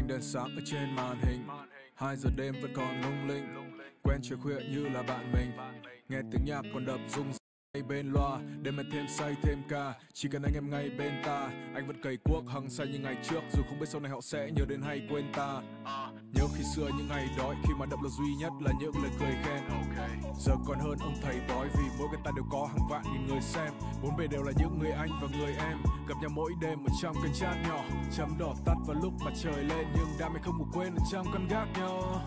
ánh đèn sáng ở trên màn hình. 2 giờ đêm vẫn còn lung linh, quen chiều khuya như là bạn mình. Nghe tiếng nhạc còn đập rung bên loa, đêm em thêm say thêm ca. Chỉ cần anh em ngay bên ta, anh vẫn cày cuốc hăng say như ngày trước. Dù không biết sau này họ sẽ nhớ đến hay quên ta. Nhớ khi xưa những ngày đói, khi mà động lực duy nhất là những lời cười khen. Giờ còn hơn ông thầy bói, vì mỗi người ta đều có hàng vạn nghìn người xem. Bốn bề đều là những người anh và người em, gặp nhau mỗi đêm một trong kênh chat nhỏ. Chấm đỏ tắt vào lúc mặt trời lên, nhưng đam mê không ngủ quên ở trong căn gác nhỏ.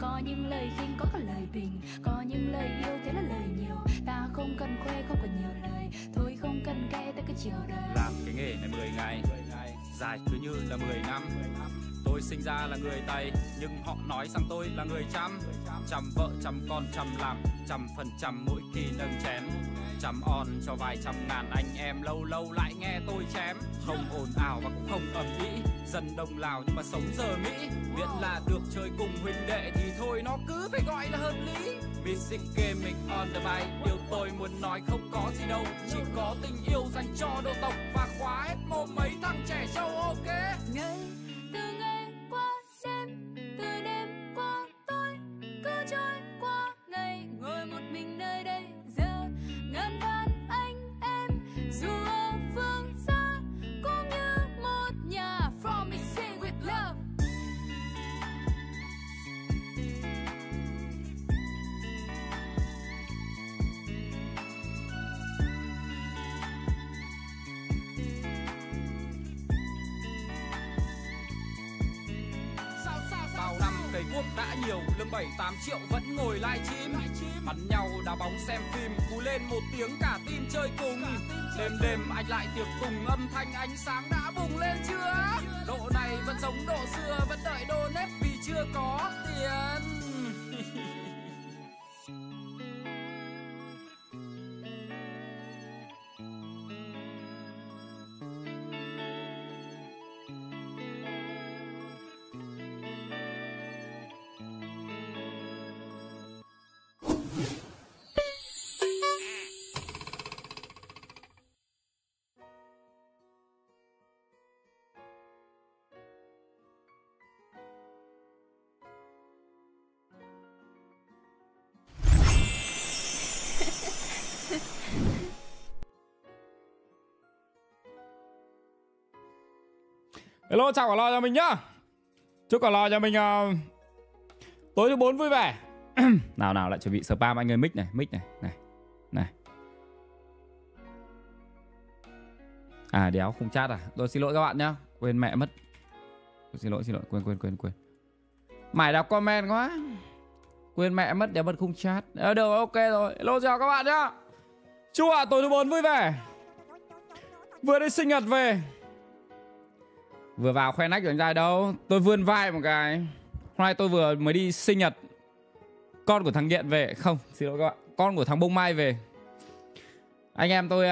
Có những lời khinh, có cả lời bình, có những lời yêu, thế là lời nhiều. Ta không cần khoe, không cần nhiều lời, thôi không cần kể, ta cứ chiều đời. Làm cái nghề này 10 ngày, dài cứ như là 10 năm. Tôi sinh ra là người Tây, nhưng họ nói rằng tôi là người Chăm. Chăm vợ, chăm con, chăm làm, chăm phần trăm mỗi khi nâng chén. Chăm on cho vài trăm ngàn anh em, lâu lâu lại nghe tôi chém. Không ồn ào và cũng không ầm ĩ, dân Đông Lào nhưng mà sống giờ Mỹ. Miễn là được chơi cùng huynh đệ thì thôi nó cứ phải gọi là hợp lý. MixiGaming on the mic, điều tôi muốn nói không có gì đâu, chỉ có tình yêu dành cho đô tộc và khóa hết mồm mấy thằng trẻ trâu. Ok. Quốc đã nhiều, lương 7-8 triệu vẫn ngồi live stream, bắn nhau đá bóng xem phim, cú lên một tiếng cả team chơi cùng. Đêm đêm anh lại tiệc cùng, âm thanh ánh sáng đã bùng lên chưa? Độ này vẫn giống độ xưa, vẫn đợi donate vì chưa có tiền. Hello, chào quả lò cho mình nhá. Chúc quả lò cho mình tối thứ 4 vui vẻ. Nào nào, lại chuẩn bị spam anh ơi, mic này, mic này. À đéo không chat à. Tôi xin lỗi các bạn nhá. Quên mẹ mất. Tôi xin lỗi, quên. Mải đọc comment quá. Quên mẹ mất, đéo bật không chat. Được, ok rồi. Hello, chào các bạn nhá. Chúc ạ tối thứ 4 vui vẻ. Vừa đi sinh nhật về, vừa vào khoe nách của anh trai đâu. Tôi vươn vai một cái. Hôm nay tôi vừa mới đi sinh nhật con của thằng Điện về. Không, xin lỗi các bạn, con của thằng Bông Mai về. Anh em tôi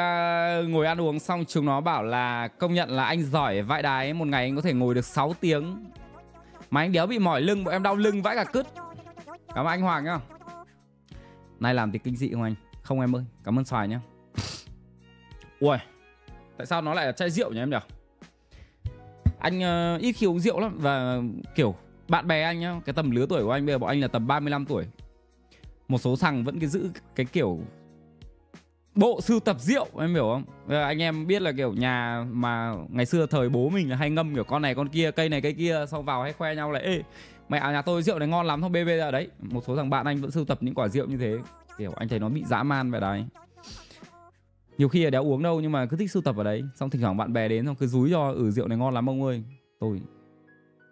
ngồi ăn uống xong, chúng nó bảo là công nhận là anh giỏi vãi đái, một ngày anh có thể ngồi được 6 tiếng. Mà anh đéo bị mỏi lưng, bọn em đau lưng vãi cả cứt. Cảm ơn anh Hoàng nhá. Nay làm thì kinh dị không anh? Không em ơi, cảm ơn Xoài nhá. Ui, tại sao nó lại là chai rượu nhỉ em nhỉ? Anh ít khi uống rượu lắm. Và kiểu bạn bè anh nhá, cái tầm lứa tuổi của anh bây giờ bọn anh là tầm 35 tuổi. Một số thằng vẫn cứ giữ cái kiểu bộ sưu tập rượu, em hiểu không? Anh em biết là kiểu nhà mà ngày xưa thời bố mình là hay ngâm kiểu con này con kia, cây này cây kia, xong vào hay khoe nhau là ê mày à, nhà tôi rượu này ngon lắm, thôi bê bê ra đấy. Một số thằng bạn anh vẫn sưu tập những quả rượu như thế. Kiểu anh thấy nó bị dã man vậy đấy. Nhiều khi là đéo uống đâu nhưng mà cứ thích sưu tập ở đấy. Xong thỉnh thoảng bạn bè đến xong cứ rúi cho rượu này ngon lắm ông ơi. Tôi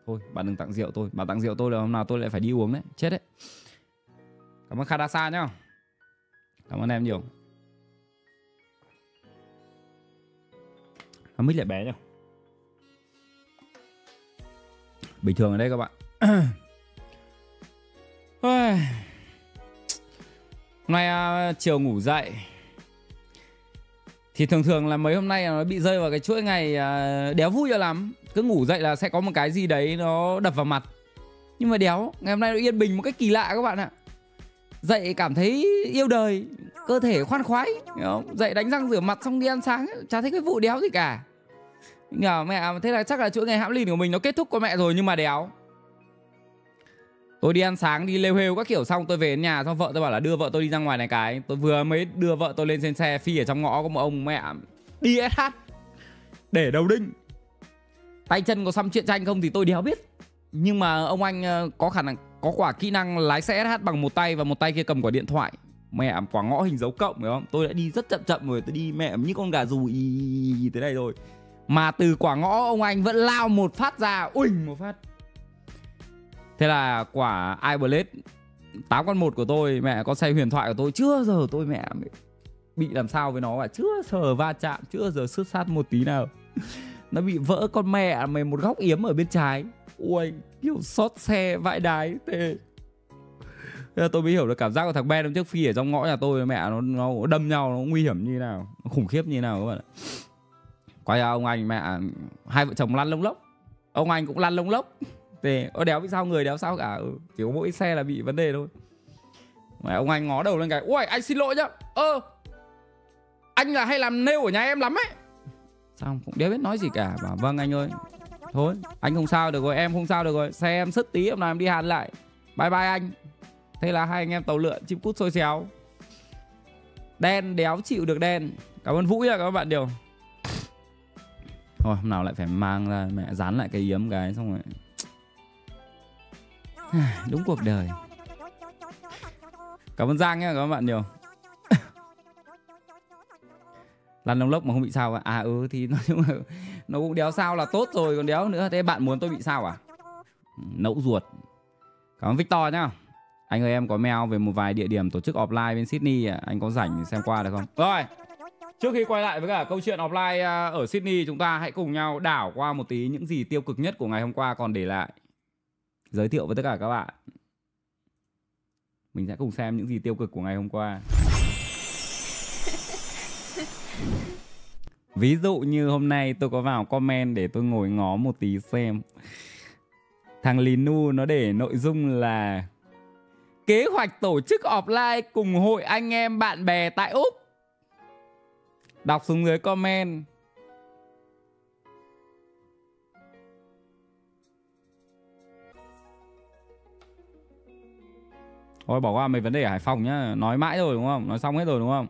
thôi bạn đừng tặng rượu tôi. Bạn tặng rượu tôi là hôm nào tôi lại phải đi uống đấy. Chết đấy. Cảm ơn Khadasa nhá. Cảm ơn em nhiều. Mic lại bé nhá. Bình thường ở đây các bạn. Hôm nay chiều ngủ dậy thì thường là mấy hôm nay nó bị rơi vào cái chuỗi ngày đéo vui cho lắm. Cứ ngủ dậy là sẽ có một cái gì đấy nó đập vào mặt. Nhưng mà đéo, ngày hôm nay nó yên bình một cách kỳ lạ các bạn ạ. Dậy cảm thấy yêu đời, cơ thể khoan khoái, không? Dậy đánh răng rửa mặt xong đi ăn sáng, chả thấy cái vụ đéo gì cả. Nhờ mẹ, thế là chắc là chuỗi ngày hãm lìn của mình nó kết thúc con mẹ rồi, nhưng mà đéo. Tôi đi ăn sáng, đi lêu hêu các kiểu xong tôi về đến nhà, xong vợ tôi bảo là đưa vợ tôi đi ra ngoài này cái. Tôi vừa mới đưa vợ tôi lên trên xe, phi ở trong ngõ có một ông mẹ đi SH để đầu đinh. Tay chân có xăm chuyện tranh không thì tôi đéo biết. Nhưng mà ông anh có khả năng, có quả kỹ năng lái xe SH bằng một tay và một tay kia cầm quả điện thoại. Mẹ quả ngõ hình dấu cộng phải không? Tôi đã đi rất chậm rồi, tôi đi mẹ như con gà dù ý tới đây rồi. Mà từ quả ngõ ông anh vẫn lao một phát ra, uỳnh một phát. Thế là quả iBlade 8/1 của tôi, mẹ con xe huyền thoại của tôi chưa giờ tôi mẹ bị làm sao với nó cả, chưa giờ va chạm, chưa giờ xước sát một tí nào. Nó bị vỡ con mẹ mày một góc yếm ở bên trái. Ui, kiểu xót xe vãi đái thế. Thế là tôi mới hiểu được cảm giác của thằng Ben hôm trước phi ở trong ngõ nhà tôi, mẹ nó đâm nhau, nó nguy hiểm như thế nào, nó khủng khiếp như thế nào các bạn ạ. Quay ra ông anh mẹ hai vợ chồng lăn lông lốc. Ông anh cũng lăn lông lốc. Thế đéo bị sao người đéo sao cả, chỉ có mỗi xe là bị vấn đề thôi. Mà ông anh ngó đầu lên cái, ui anh xin lỗi nhá. Anh là hay làm nêu ở nhà em lắm ấy. Xong cũng đéo biết nói gì cả, bảo vâng anh ơi. Thôi anh không sao được rồi, em không sao được rồi. Xe em sứt tí hôm nào em đi Hàn lại. Bye bye anh. Thế là hai anh em tàu lượn chim cút xôi xéo. Đen đéo chịu được đen. Cảm ơn Vũ nha các bạn điều. Thôi hôm nào lại phải mang ra mẹ dán lại cái yếm cái xong rồi. Đúng cuộc đời. Cảm ơn Giang nhé các bạn nhiều. Lăn lông lốc mà không bị sao à? Thì nói chung là nó cũng đéo sao là tốt rồi, còn đéo nữa. Thế bạn muốn tôi bị sao à? Nẫu ruột. Cảm ơn Victor nhá. Anh ơi em có mail về một vài địa điểm tổ chức offline bên Sydney à? Anh có rảnh xem qua được không? Rồi, trước khi quay lại với cả câu chuyện offline ở Sydney, chúng ta hãy cùng nhau đảo qua một tí những gì tiêu cực nhất của ngày hôm qua còn để lại. Giới thiệu với tất cả các bạn. Mình sẽ cùng xem những gì tiêu cực của ngày hôm qua. Ví dụ như hôm nay tôi có vào comment để tôi ngồi ngó một tí xem. Thằng Linu nó để nội dung là kế hoạch tổ chức offline cùng hội anh em bạn bè tại Úc. Đọc xuống dưới comment. Thôi bỏ qua mấy vấn đề ở Hải Phòng nhá. Nói mãi rồi đúng không? Nói xong hết rồi đúng không?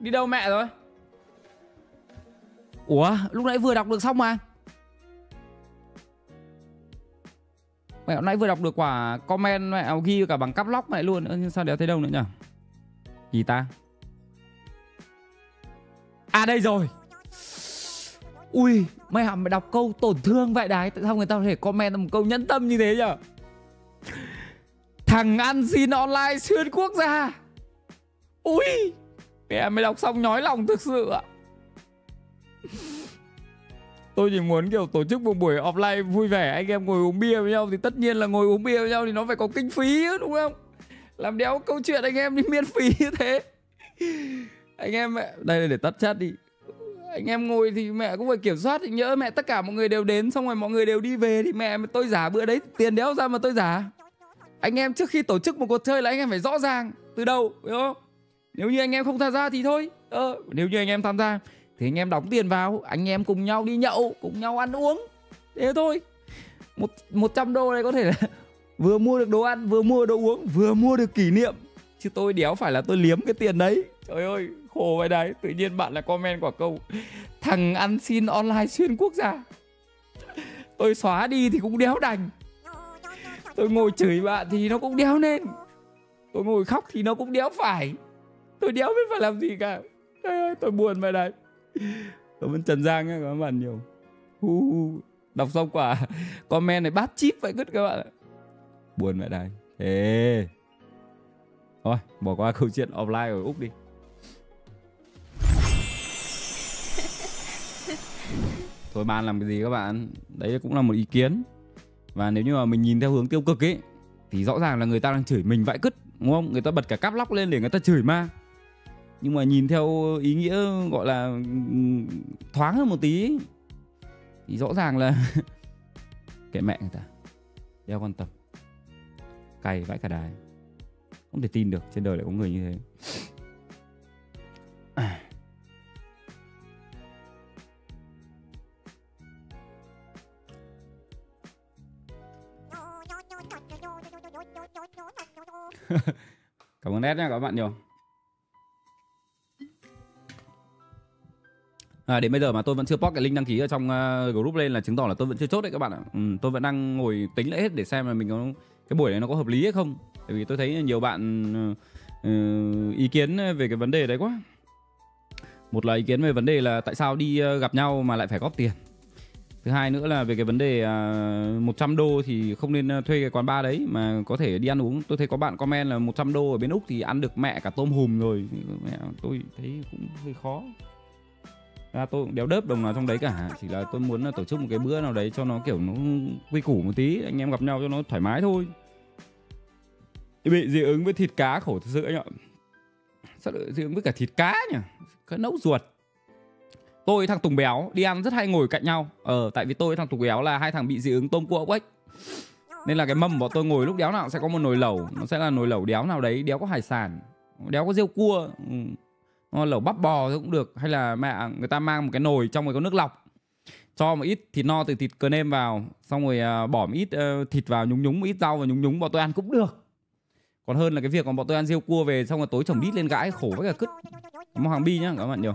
Đi đâu mẹ rồi? Ủa, lúc nãy vừa đọc được xong mà. Mẹ lúc nãy vừa đọc được quả comment mẹ ghi cả bằng cắp lóc mẹ luôn. Nhưng sao đéo thấy đâu nữa nhỉ? Gì ta? À đây rồi. Ui, mẹ hẳn mày đọc câu tổn thương vậy đấy. Tại sao người ta có thể comment một câu nhẫn tâm như thế nhỉ? Thằng ăn xin online xuyên quốc gia. Ui, mẹ mày đọc xong nhói lòng thực sự ạ. Tôi chỉ muốn kiểu tổ chức một buổi offline vui vẻ, anh em ngồi uống bia với nhau. Thì tất nhiên là ngồi uống bia với nhau thì nó phải có kinh phí đúng không? Làm đéo câu chuyện anh em đi miễn phí như thế. Anh em mẹ, đây để tắt chat đi. Anh em ngồi thì mẹ cũng phải kiểm soát. Nhỡ mẹ tất cả mọi người đều đến, xong rồi mọi người đều đi về thì mẹ tôi giả bữa đấy tiền đéo ra mà tôi giả. Anh em trước khi tổ chức một cuộc chơi là anh em phải rõ ràng từ đầu đúng không? Nếu như anh em không tham gia thì thôi. Nếu như anh em tham gia thì anh em đóng tiền vào, anh em cùng nhau đi nhậu, cùng nhau ăn uống. Thế thôi. $100 này có thể là Vừa mua được đồ ăn, vừa mua đồ uống, vừa mua được kỷ niệm. Chứ tôi đéo phải là tôi liếm cái tiền đấy. Trời ơi, khổ vậy đấy. Tự nhiên bạn lại comment quả câu thằng ăn xin online xuyên quốc gia. Tôi xóa đi thì cũng đéo đành. Tôi ngồi chửi bạn thì nó cũng đéo nên. Tôi ngồi khóc thì nó cũng đéo phải. Tôi đéo biết phải làm gì cả. Tôi buồn vậy đấy. Cảm ơn Trần Giang nhé, các bạn nhiều. Đọc xong quả comment này bát chip vậy cứt các bạn ạ. Buồn vậy đấy. Thế thôi, bỏ qua câu chuyện offline ở Úc đi. Thôi ban làm cái gì các bạn. Đấy cũng là một ý kiến. Và nếu như mà mình nhìn theo hướng tiêu cực ấy thì rõ ràng là người ta đang chửi mình vãi cứt, đúng không? Người ta bật cả cáp lóc lên để người ta chửi ma. Nhưng mà nhìn theo ý nghĩa gọi là thoáng hơn một tí ấy, thì rõ ràng là kệ mẹ người ta, đeo quan tâm. Cày vãi cả đài. Không thể tin được trên đời lại có người như thế. Cảm ơn Nét nha các bạn nhiều. Đến bây giờ mà tôi vẫn chưa post cái link đăng ký ở trong group lên là chứng tỏ là tôi vẫn chưa chốt đấy các bạn ạ. Tôi vẫn đang ngồi tính lại hết để xem là mình có cái buổi này nó có hợp lý hay không. Tại vì tôi thấy nhiều bạn ý kiến về cái vấn đề đấy quá. Một là ý kiến về vấn đề là tại sao đi gặp nhau mà lại phải góp tiền. Thứ hai nữa là về cái vấn đề 100 đô thì không nên thuê cái quán bar đấy mà có thể đi ăn uống. Tôi thấy có bạn comment là 100 đô ở bên Úc thì ăn được mẹ cả tôm hùm rồi. Mẹ tôi thấy cũng hơi khó. Ra tôi cũng đéo đớp đồng nào trong đấy cả. Chỉ là tôi muốn tổ chức một cái bữa nào đấy cho nó kiểu nó quy củ một tí. Anh em gặp nhau cho nó thoải mái thôi. Bị dị ứng với thịt cá khổ thật sự anh ạ. Sao lại dị ứng với cả thịt cá nhỉ? Cái nấu ruột. Tôi với thằng Tùng Béo đi ăn rất hay ngồi cạnh nhau. Tại vì tôi với thằng Tùng Béo là hai thằng bị dị ứng tôm cua ốc ếch. Nên là cái mâm bọn tôi ngồi lúc đéo nào sẽ có một nồi lẩu. Nó sẽ là nồi lẩu đéo nào đấy, đéo có hải sản, đéo có rêu cua, lẩu bắp bò cũng được. Hay là mẹ người ta mang một cái nồi trong rồi có nước lọc, cho một ít thịt no từ thịt cờ nêm vào, xong rồi bỏ một ít thịt vào, nhúng nhúng một ít rau vào, nhúng nhúng bọn tôi ăn cũng được. Còn hơn là cái việc còn bọn tôi ăn rêu cua về xong rồi tối chồng đít lên gãi khổ với cả cứt. Mong hàng bi nhá các bạn nhiều.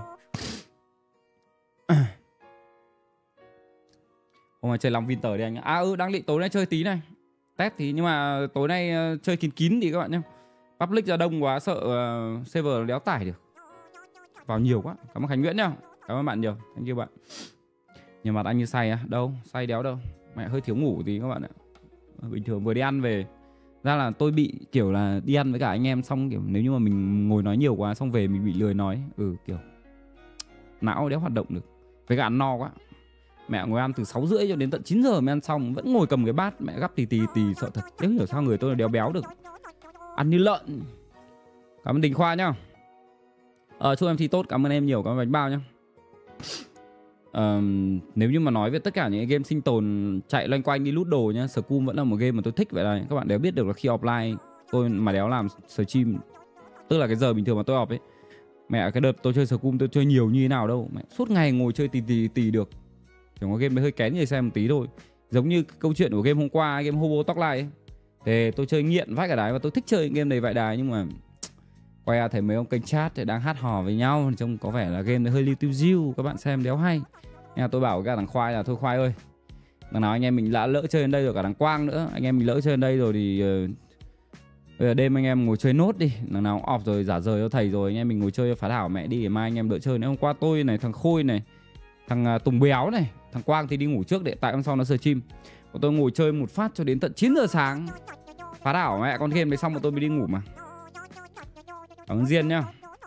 Hôm nay chơi Long Winter đi anh. Đang định tối nay chơi tí này. Test thì nhưng mà tối nay chơi kín kín đi các bạn nhá. Public ra đông quá sợ server đéo tải được. Vào nhiều quá. Cảm ơn Khánh Nguyễn nhá. Cảm ơn bạn nhiều. Thank you bạn. Nhưng mà anh như say à? Đâu, say đéo đâu. Mẹ hơi thiếu ngủ tí các bạn ạ. Bình thường vừa đi ăn về. Ra là tôi bị kiểu là đi ăn với cả anh em xong kiểu nếu như mà mình ngồi nói nhiều quá xong về mình bị lười nói. Kiểu não đéo hoạt động được. Với cả ăn no quá. Mẹ ngồi ăn từ 6h30 cho đến tận 9h mới ăn xong. Vẫn ngồi cầm cái bát mẹ gắp tì sợ thật. Đéo hiểu sao người tôi là đéo béo được. Ăn như lợn. Cảm ơn Đình Khoa nhá. Chúc em thi tốt, cảm ơn em nhiều, cảm ơn bánh bao nhá. Nếu như mà nói về tất cả những game sinh tồn chạy loanh quanh đi lút đồ nhá, Scum vẫn là một game mà tôi thích vậy này. Các bạn đéo biết được là khi offline tôi mà đéo làm stream, tức là cái giờ bình thường mà tôi off ấy, mẹ cái đợt tôi chơi Scum tôi chơi nhiều như thế nào đâu, mẹ suốt ngày ngồi chơi tì được. Chỉ có game mới hơi kén người xem một tí thôi. Giống như câu chuyện của game hôm qua, game Hobo Talk Live ấy. Thì tôi chơi nghiện vãi cả đái và tôi thích chơi game này vãi đái, nhưng mà quay ra thấy mấy ông kênh chat thì đang hát hò với nhau, trông có vẻ là game nó hơi lưu tiêu diêu, các bạn xem đéo hay. Nên là tôi bảo cái thằng Khoai là thôi Khoai ơi, đằng nào anh em mình đã lỡ chơi đến đây rồi, cả thằng Quang nữa, anh em mình lỡ chơi đến đây rồi thì bây giờ đêm anh em ngồi chơi nốt đi, đằng nào cũng off rồi, giả rời cho thầy rồi, anh em mình ngồi chơi phá đảo mẹ đi, để mai anh em đỡ chơi nữa. Hôm qua tôi này, thằng Khôi này, thằng Tùng Béo này, thằng Quang thì đi ngủ trước để tại hôm sau nó stream. Còn tôi ngồi chơi một phát cho đến tận 9 giờ sáng. Phá đảo mẹ con game đấy xong mà tôi mới đi ngủ mà. Cảm ơn Diên nhá.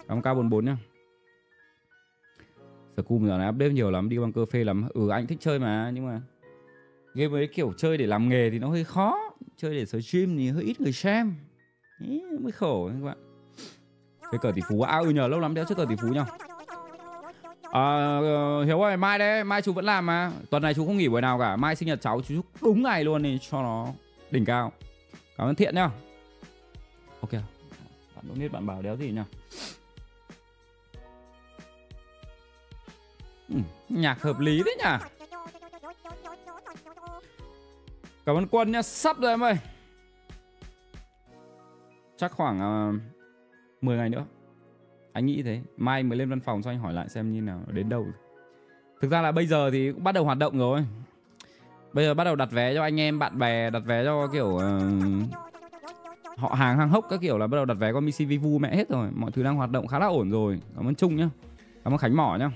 Cảm ơn K44 nhá. Scum giờ này update nhiều lắm, đi bằng cà phê lắm. Anh thích chơi mà, nhưng mà game ấy kiểu chơi để làm nghề thì nó hơi khó, chơi để stream thì hơi ít người xem. Ý, mới khổ các bạn. Cái cờ tỷ phú nhờ lâu lắm đéo chơi cờ tỷ phú nhá. Hiếu ơi, mai đấy, mai chú vẫn làm mà. Tuần này chú không nghỉ buổi nào cả, mai sinh nhật cháu chú đúng ngày luôn thì cho nó đỉnh cao. Cảm ơn Thiện nhá. Ok. Đúng biết bạn bảo đéo gì nhỉ? Nhạc hợp lý đấy nhỉ? Cảm ơn Quân nhá, sắp rồi em ơi. chắc khoảng 10 ngày nữa. Anh nghĩ thế. Mai mới lên văn phòng cho anh hỏi lại xem như nào, đến đâu. Thực ra là bây giờ thì cũng bắt đầu hoạt động rồi. Bây giờ bắt đầu đặt vé cho anh em, bạn bè, đặt vé cho kiểu họ hàng hốc các kiểu, là bắt đầu đặt vé qua Mixi Vivu mẹ hết rồi. Mọi thứ đang hoạt động khá là ổn rồi. Cảm ơn Trung nhá. Cảm ơn Khánh Mỏ nhá.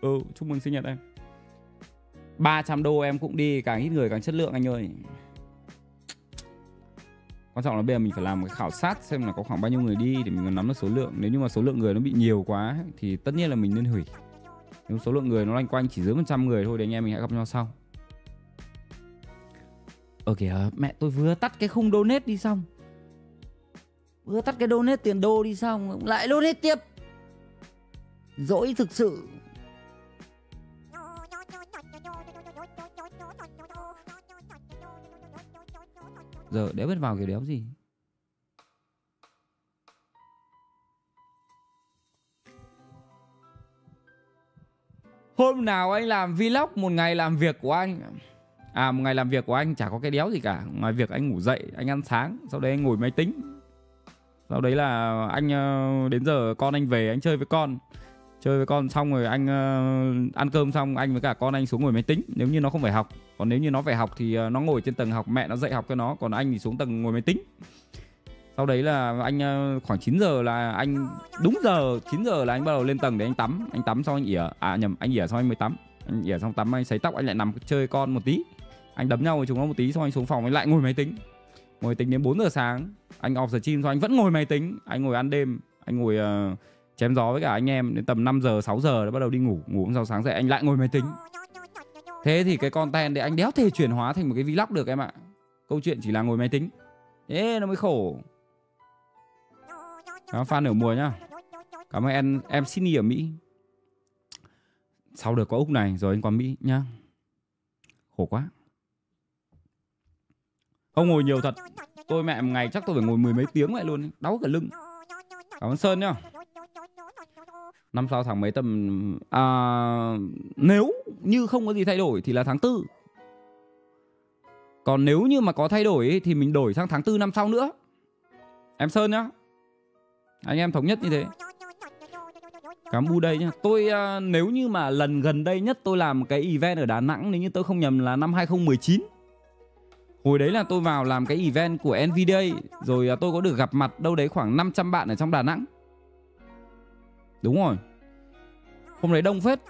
Ừ, chúc mừng sinh nhật em. 300 đô em cũng đi, càng ít người càng chất lượng anh ơi. Quan trọng là bây giờ mình phải làm một cái khảo sát xem là có khoảng bao nhiêu người đi để mình nắm được số lượng. Nếu như mà số lượng người nó bị nhiều quá thì tất nhiên là mình nên hủy. Nếu số lượng người nó loanh quanh chỉ dưới 100 người thôi thì anh em mình hãy gặp nhau sau. Ờ kìa, mẹ tôi vừa tắt cái khung donate đi xong. Vừa tắt cái donate tiền đô đi xong lại donate tiếp. Dỗi thực sự. Giờ đéo biết vào kiểu đéo gì. Hôm nào anh làm vlog một ngày làm việc của anh. À, một ngày làm việc của anh chả có cái đéo gì cả. Ngoài việc anh ngủ dậy, anh ăn sáng, sau đấy anh ngồi máy tính. Sau đấy là anh đến giờ con anh về, anh chơi với con. Chơi với con xong rồi anh ăn cơm xong, anh với cả con anh xuống ngồi máy tính. Nếu như nó không phải học. Còn nếu như nó phải học thì nó ngồi trên tầng học, mẹ nó dạy học cho nó. Còn anh thì xuống tầng ngồi máy tính. Sau đấy là anh khoảng 9 giờ là anh, đúng giờ 9 giờ là anh bắt đầu lên tầng để anh tắm. Anh tắm xong anh ỉa, à nhầm, anh ỉa xong anh mới tắm. Anh ỉa xong tắm anh sấy tóc, anh lại nằm chơi con một tí. Anh đấm nhau với chúng nó một tí xong anh xuống phòng anh lại ngồi máy tính. Ngồi tính đến 4 giờ sáng. Anh off stream xong anh vẫn ngồi máy tính. Anh ngồi ăn đêm, anh ngồi chém gió với cả anh em đến tầm 5 giờ 6 giờ đã bắt đầu đi ngủ, ngủ hôm sau sáng dậy anh lại ngồi máy tính. Thế thì cái content đấy anh đéo thể chuyển hóa thành một cái vlog được em ạ. Câu chuyện chỉ là ngồi máy tính. Thế nó mới khổ. Cảm ơn fan nửa mùa nhá. Cảm ơn em Sydney ở Mỹ. Sau được có Úc này rồi anh qua Mỹ nhá. Khổ quá. Ông ngồi nhiều thật. Tôi mẹ một ngày chắc tôi phải ngồi mười mấy tiếng lại luôn, đau cả lưng. Cảm ơn Sơn nhá. Năm sau tháng mấy tầm nếu như không có gì thay đổi thì là tháng 4. Còn nếu như mà có thay đổi ấy, thì mình đổi sang tháng 4 năm sau nữa. Em Sơn nhá. Anh em thống nhất như thế. Cảm ơn Bu đây nhá. Tôi nếu như mà lần gần đây nhất tôi làm cái event ở Đà Nẵng, nếu như tôi không nhầm là năm 2019. Hồi đấy là tôi vào làm cái event của NVDA. Rồi tôi có được gặp mặt đâu đấy khoảng 500 bạn ở trong Đà Nẵng. Đúng rồi. Hôm đấy đông phết.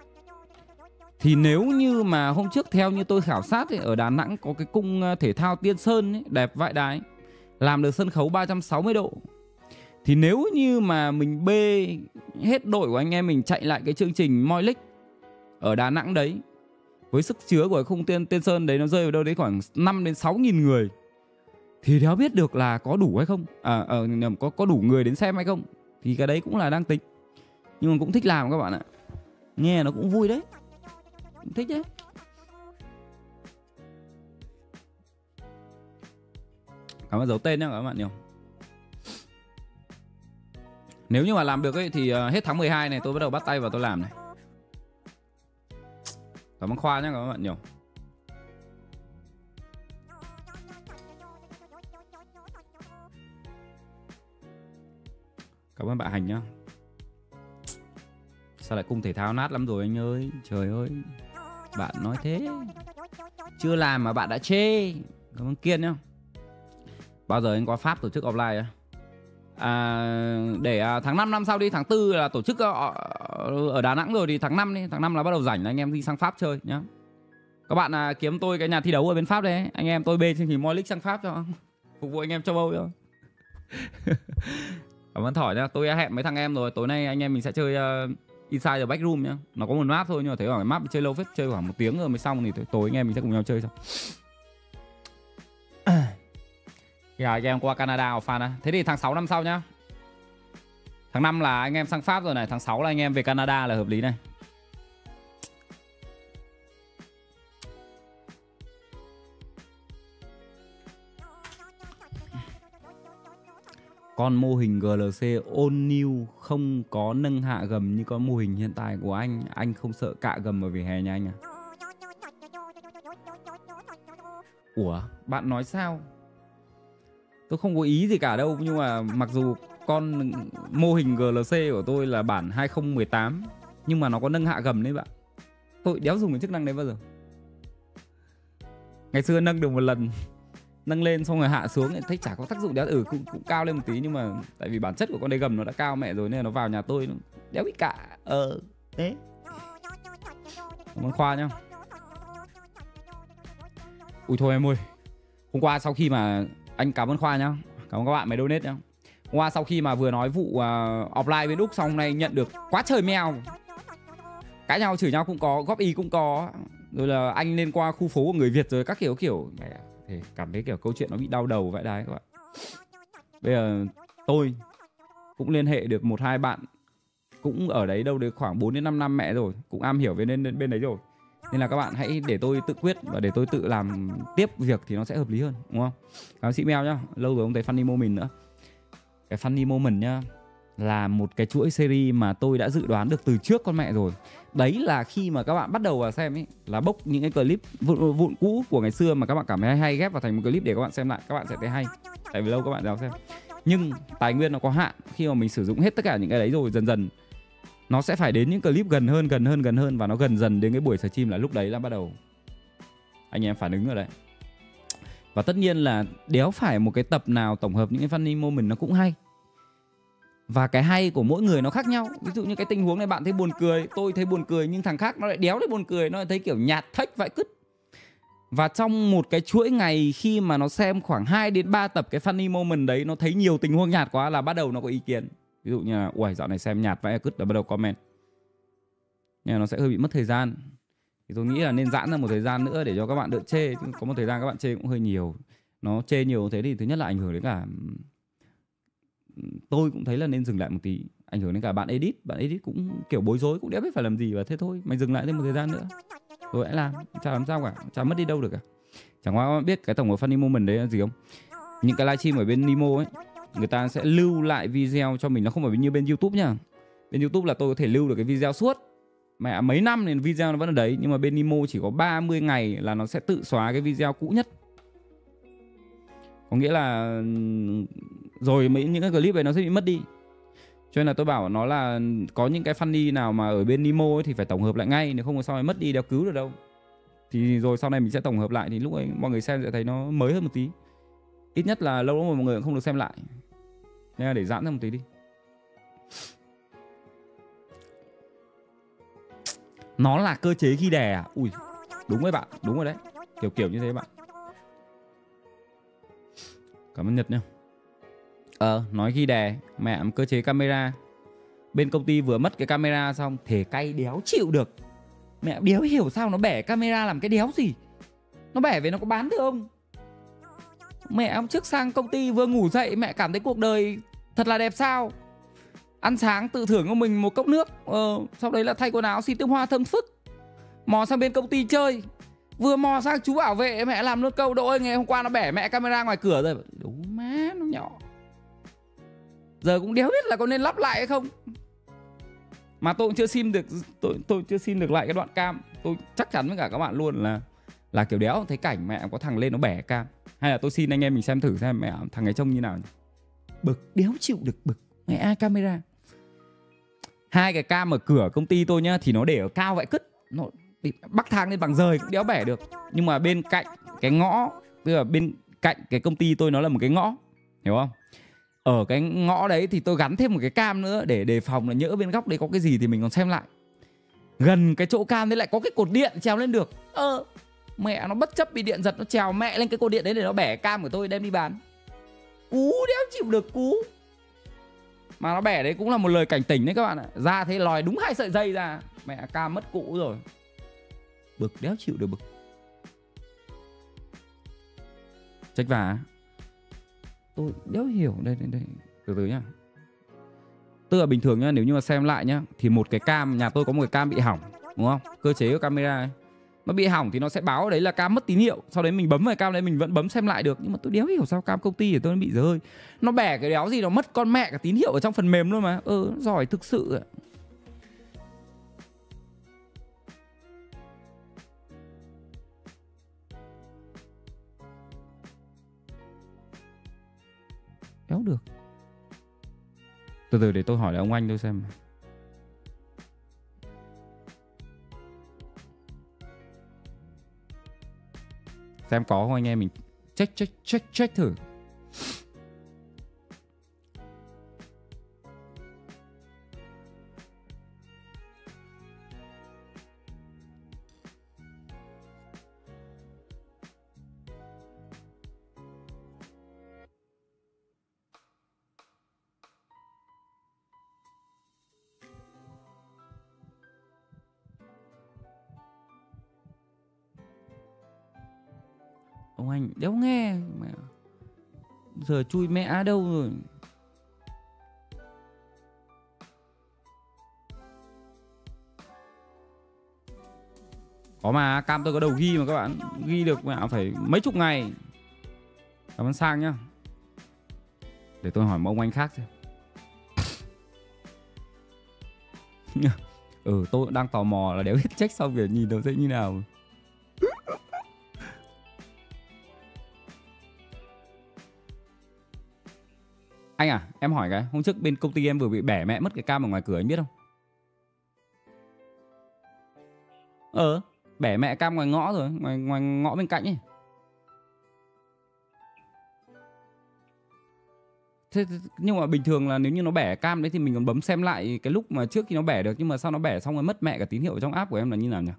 Thì nếu như mà hôm trước theo như tôi khảo sát ấy, ở Đà Nẵng có cái cung thể thao Tiên Sơn ấy, đẹp vãi đái. Làm được sân khấu 360 độ. Thì nếu như mà mình bê hết đội của anh em mình chạy lại cái chương trình Moi League ở Đà Nẵng đấy, với sức chứa của khung Tiên Sơn đấy nó rơi vào đâu đấy khoảng 5 đến 6.000 người, thì đéo biết được là có đủ hay không. Có đủ người đến xem hay không. Thì cái đấy cũng là đang tính. Nhưng mà cũng thích làm các bạn ạ. Nghe nó cũng vui đấy. Cũng thích đấy. Cảm ơn dấu tên nhé các bạn nhiều. Nếu như mà làm được ấy, thì hết tháng 12 này tôi bắt đầu bắt tay vào tôi làm này. Cảm ơn Khoa nhé các bạn nhiều. Cảm ơn bạn Hành nhá. Sao lại cung thể thao nát lắm rồi anh ơi. Trời ơi. Bạn nói thế. Chưa làm mà bạn đã chê. Cảm ơn Kiên nhá. Bao giờ anh qua Pháp tổ chức offline à? Để tháng 5 năm sau đi. Tháng 4 là tổ chức ở Đà Nẵng rồi. Thì tháng 5 đi. Tháng 5 là bắt đầu rảnh là anh em đi sang Pháp chơi nhá. Các bạn kiếm tôi cái nhà thi đấu ở bên Pháp đấy. Anh em tôi bê trên hình Moi League sang Pháp cho. Phục vụ anh em châu Âu cho. Cảm ơn Thỏi nhá. Tôi đã hẹn mấy thằng em rồi. Tối nay anh em mình sẽ chơi... Inside the Backroom nhá. Nó có một map thôi nhưng mà thấy khoảng map chơi lâu phết, chơi khoảng 1 tiếng rồi mới xong, thì tối anh em mình sẽ cùng nhau chơi xong. Dạ anh em qua Canada hoặc fan à. Thế thì tháng 6 năm sau nhá. Tháng 5 là anh em sang Pháp rồi này, tháng 6 là anh em về Canada là hợp lý này. Con mô hình GLC All New không có nâng hạ gầm như con mô hình hiện tại của anh. Anh không sợ cạ gầm ở vỉa hè nha anh à? Ủa, bạn nói sao? Tôi không có ý gì cả đâu, nhưng mà mặc dù con mô hình GLC của tôi là bản 2018 nhưng mà nó có nâng hạ gầm đấy bạn. Tôi đéo dùng cái chức năng đấy bao giờ. Ngày xưa nâng được một lần, nâng lên xong rồi hạ xuống thì thấy chả có tác dụng đéo. Cũng cao lên một tí nhưng mà tại vì bản chất của con đấy gầm nó đã cao mẹ rồi nên nó vào nhà tôi nó đéo bị cả. Đấy. Cảm ơn Khoa nhá. Ui thôi em ơi. Hôm qua sau khi mà anh cảm ơn Khoa nhá. Cảm ơn các bạn mới donate nhá. Hôm qua sau khi mà vừa nói vụ offline bên Úc xong, hôm nay nhận được quá trời mèo. Cãi nhau chửi nhau cũng có, góp ý cũng có. Rồi là anh lên qua khu phố của người Việt rồi các kiểu. Thì cảm thấy kiểu câu chuyện nó bị đau đầu vậy đấy các bạn. Bây giờ tôi cũng liên hệ được một hai bạn cũng ở đấy đâu đấy khoảng 4 đến 5 năm mẹ rồi, cũng am hiểu về bên đấy rồi. Nên là các bạn hãy để tôi tự quyết và để tôi tự làm tiếp việc thì nó sẽ hợp lý hơn, đúng không? Cảm ơn sĩ Mèo nhá, lâu rồi không thấy Funny Moment nữa. Cái Funny Moment nhá là một cái chuỗi series mà tôi đã dự đoán được từ trước con mẹ rồi. Đấy là khi mà các bạn bắt đầu vào xem ấy, là bốc những cái clip vụn cũ của ngày xưa mà các bạn cảm thấy hay ghép vào thành một clip để các bạn xem lại, các bạn sẽ thấy hay. Tại vì lâu các bạn dám xem. Nhưng tài nguyên nó có hạn, khi mà mình sử dụng hết tất cả những cái đấy rồi, dần dần nó sẽ phải đến những clip gần hơn và nó gần dần đến cái buổi stream, là lúc đấy là bắt đầu anh em phản ứng rồi đấy. Và tất nhiên là đéo phải một cái tập nào tổng hợp những cái funny moment nó cũng hay. Và cái hay của mỗi người nó khác nhau. Ví dụ như cái tình huống này bạn thấy buồn cười, tôi thấy buồn cười, nhưng thằng khác nó lại đéo thấy buồn cười, nó lại thấy kiểu nhạt thách vãi cứt. Và trong một cái chuỗi ngày khi mà nó xem khoảng 2 đến 3 tập cái funny moment đấy, nó thấy nhiều tình huống nhạt quá là bắt đầu nó có ý kiến. Ví dụ như là ui dạo này xem nhạt vãi cứt, là bắt đầu comment. Nhưng nó sẽ hơi bị mất thời gian. Thì tôi nghĩ là nên giãn ra một thời gian nữa để cho các bạn đỡ chê. Có một thời gian các bạn chê cũng hơi nhiều. Nó chê nhiều thế thì thứ nhất là ảnh hưởng đến cả... Tôi cũng thấy là nên dừng lại một tí. Ảnh hưởng đến cả bạn edit cũng kiểu bối rối, cũng đéo biết phải làm gì, và thế thôi mày dừng lại thêm một thời gian nữa rồi hãy làm. Chả làm sao cả, chả mất đi đâu được cả. Chẳng qua biết cái tổng hợp funny moment đấy là gì không? Những cái livestream ở bên Nemo ấy, người ta sẽ lưu lại video cho mình. Nó không phải như bên YouTube nha. Bên YouTube là tôi có thể lưu được cái video suốt mẹ mấy năm nên video nó vẫn ở đấy. Nhưng mà bên Nemo chỉ có 30 ngày là nó sẽ tự xóa cái video cũ nhất. Có nghĩa là rồi những cái clip này nó sẽ bị mất đi. Cho nên là tôi bảo nó là có những cái funny nào mà ở bên Nemo ấy thì phải tổng hợp lại ngay, nếu không có sau này mất đi đéo cứu được đâu. Thì rồi sau này mình sẽ tổng hợp lại, thì lúc ấy mọi người xem sẽ thấy nó mới hơn một tí. Ít nhất là lâu lắm rồi mọi người cũng không được xem lại. Nên là để giãn ra một tí đi. Nó là cơ chế ghi đè à? Ui, đúng rồi bạn, đúng rồi đấy. Kiểu như thế bạn. Cảm ơn Nhật nha. Nói ghi đè, mẹ cơ chế camera. Bên công ty vừa mất cái camera xong, thể cay đéo chịu được. Mẹ đéo hiểu sao nó bẻ camera làm cái đéo gì. Nó bẻ về nó có bán được không? Mẹ hôm trước sang công ty vừa ngủ dậy, mẹ cảm thấy cuộc đời thật là đẹp sao. Ăn sáng tự thưởng cho mình một cốc nước, sau đấy là thay quần áo xịt nước hoa thơm phức. Mò sang bên công ty chơi, vừa mò sang chú bảo vệ mẹ làm luôn câu: Đỗ ơi, ngày hôm qua nó bẻ mẹ camera ngoài cửa rồi. Đúng má nó nhỏ. Giờ cũng đéo biết là có nên lắp lại hay không. Mà tôi cũng chưa xin được, tôi chưa xin được lại cái đoạn cam. Tôi chắc chắn với cả các bạn luôn là kiểu đéo thấy cảnh mẹ có thằng lên nó bẻ cam. Hay là tôi xin anh em mình xem thử xem mẹ thằng ấy trông như nào. Bực đéo chịu được, bực mẹ ai camera. Hai cái cam ở cửa công ty tôi nhá, thì nó để ở cao vậy cứt, nó bắc thang lên bằng rời cũng đéo bẻ được. Nhưng mà bên cạnh cái ngõ, tức là bên cạnh cái công ty tôi nó là một cái ngõ, hiểu không? Ở cái ngõ đấy thì tôi gắn thêm một cái cam nữa để đề phòng là nhỡ bên góc đấy có cái gì thì mình còn xem lại. Gần cái chỗ cam đấy lại có cái cột điện trèo lên được. Mẹ nó bất chấp bị điện giật, nó trèo mẹ lên cái cột điện đấy để nó bẻ cam của tôi đem đi bán. Cú đéo chịu được, cú. Mà nó bẻ đấy cũng là một lời cảnh tỉnh đấy các bạn ạ. Ra thế lòi đúng 2 sợi dây ra, mẹ cam mất cũ rồi. Bực đéo chịu được, bực. Trách vả. Tôi đéo hiểu. Đây từ nhá. Tức là bình thường nhá, nếu như mà xem lại nhá, thì một cái cam, nhà tôi có một cái cam bị hỏng, đúng không? Cơ chế của camera ấy, nó bị hỏng thì nó sẽ báo đấy là cam mất tín hiệu. Sau đấy mình bấm vào cam đấy, mình vẫn bấm xem lại được. Nhưng mà tôi đéo hiểu sao cam công ty của tôi nó bị dở hơi. Nó bẻ cái đéo gì, nó mất con mẹ cả tín hiệu ở trong phần mềm luôn mà. Giỏi thực sự ạ. éo được. Từ từ để tôi hỏi lại ông anh tôi xem. Xem có không anh em, mình check thử. Ông anh đéo nghe mà. Giờ chui mẹ á đâu rồi. Có mà, cam tôi có đầu ghi mà các bạn. Ghi được mà phải mấy chục ngày. Cảm ơn Sang nhá. Để tôi hỏi một ông anh khác xem. Ừ, tôi đang tò mò là đéo biết check xong rồi nhìn nó sẽ như nào. Anh à, em hỏi cái, hôm trước bên công ty em vừa bị bẻ mẹ mất cái cam ở ngoài cửa, anh biết không? Bẻ mẹ cam ngoài ngõ rồi, ngoài ngõ bên cạnh ấy. Thế nhưng mà bình thường là nếu như nó bẻ cam đấy thì mình còn bấm xem lại cái lúc mà trước khi nó bẻ được, nhưng mà sao nó bẻ xong rồi mất mẹ cả tín hiệu trong app của em là như nào nhỉ?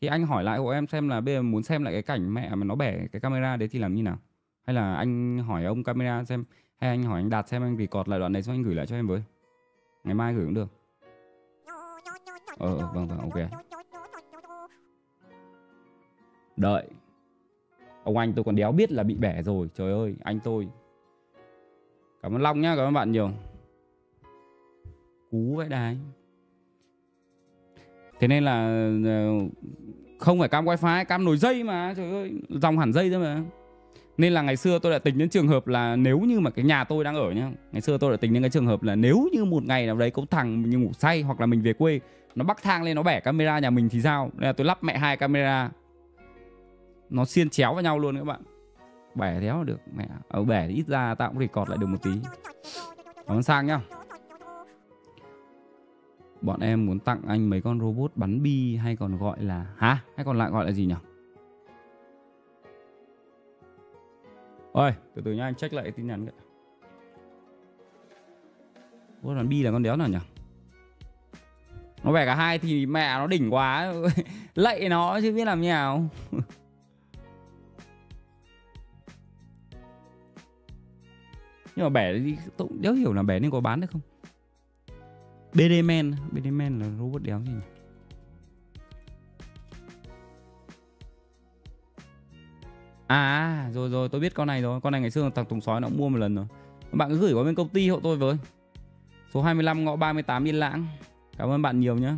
Thì anh hỏi lại hộ em xem là bây giờ muốn xem lại cái cảnh mẹ mà nó bẻ cái camera đấy thì làm như nào. Hay là anh hỏi ông camera xem, hay anh hỏi anh Đạt xem anh record lại đoạn đấy xong anh gửi lại cho em với. Ngày mai gửi cũng được. Vâng, ok. Đợi. Ông anh tôi còn đéo biết là bị bẻ rồi. Trời ơi, anh tôi. Cảm ơn Long nhá, cảm ơn bạn nhiều. Cú vậy đài. Thế nên là không phải cam wifi, cam nối dây mà, trời ơi, dòng hẳn dây thôi mà. Nên là ngày xưa tôi đã tính đến trường hợp là nếu như mà cái nhà tôi đang ở nhá, ngày xưa tôi đã tính đến cái trường hợp là nếu như một ngày nào đấy có thằng mình ngủ say hoặc là mình về quê, nó bắc thang lên nó bẻ camera nhà mình thì sao? Nên là tôi lắp mẹ hai camera. Nó xiên chéo vào nhau luôn các bạn. Bẻ đéo là được mẹ. Bẻ thì ít ra tao cũng record lại được một tí. Cảm ơn Sang nhá. Bọn em muốn tặng anh mấy con robot bắn bi hay còn gọi là... Hay còn lại gọi là gì nhỉ? Ôi, từ từ nhá, anh check lại tin nhắn. Robot bắn bi là con đéo nào nhỉ? Nó bẻ cả hai thì mẹ nó đỉnh quá. Lạy nó chứ biết làm như nào. Nhưng mà bẻ thì tôi cũng đéo hiểu là bẻ nên có bán được không? BD Man là robot đéo gì nhỉ? À, rồi tôi biết con này rồi. Con này ngày xưa thằng Tùng Sói nó cũng mua một lần rồi. Bạn cứ gửi qua bên công ty hộ tôi với. Số 25 ngõ 38 Yên Lãng. Cảm ơn bạn nhiều nhé.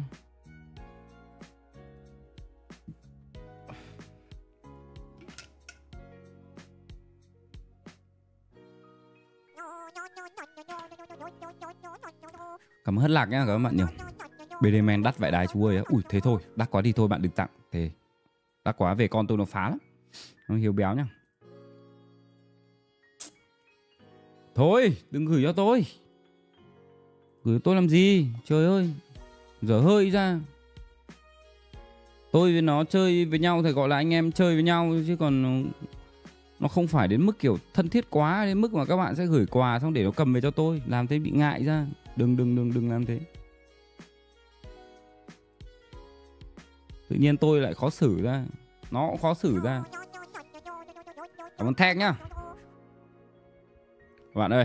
Cảm ơn Hất Lạc nhá, các bạn nhiều. BDM đắt vậy đái chú ơi. Ui thế thôi, đắt quá đi thôi bạn đừng tặng. Thế đắt quá về con tôi nó phá lắm. Nó hiếu béo nhá. Thôi, đừng gửi cho tôi. Gửi tôi làm gì? Trời ơi. Dở hơi ra. Tôi với nó chơi với nhau thì gọi là anh em chơi với nhau chứ còn nó không phải đến mức kiểu thân thiết quá đến mức mà các bạn sẽ gửi quà xong để nó cầm về cho tôi, làm thế bị ngại ra. Đừng làm thế. Tự nhiên tôi lại khó xử ra. Nó cũng khó xử ra. Cảm ơn Thang nhá. Các bạn ơi,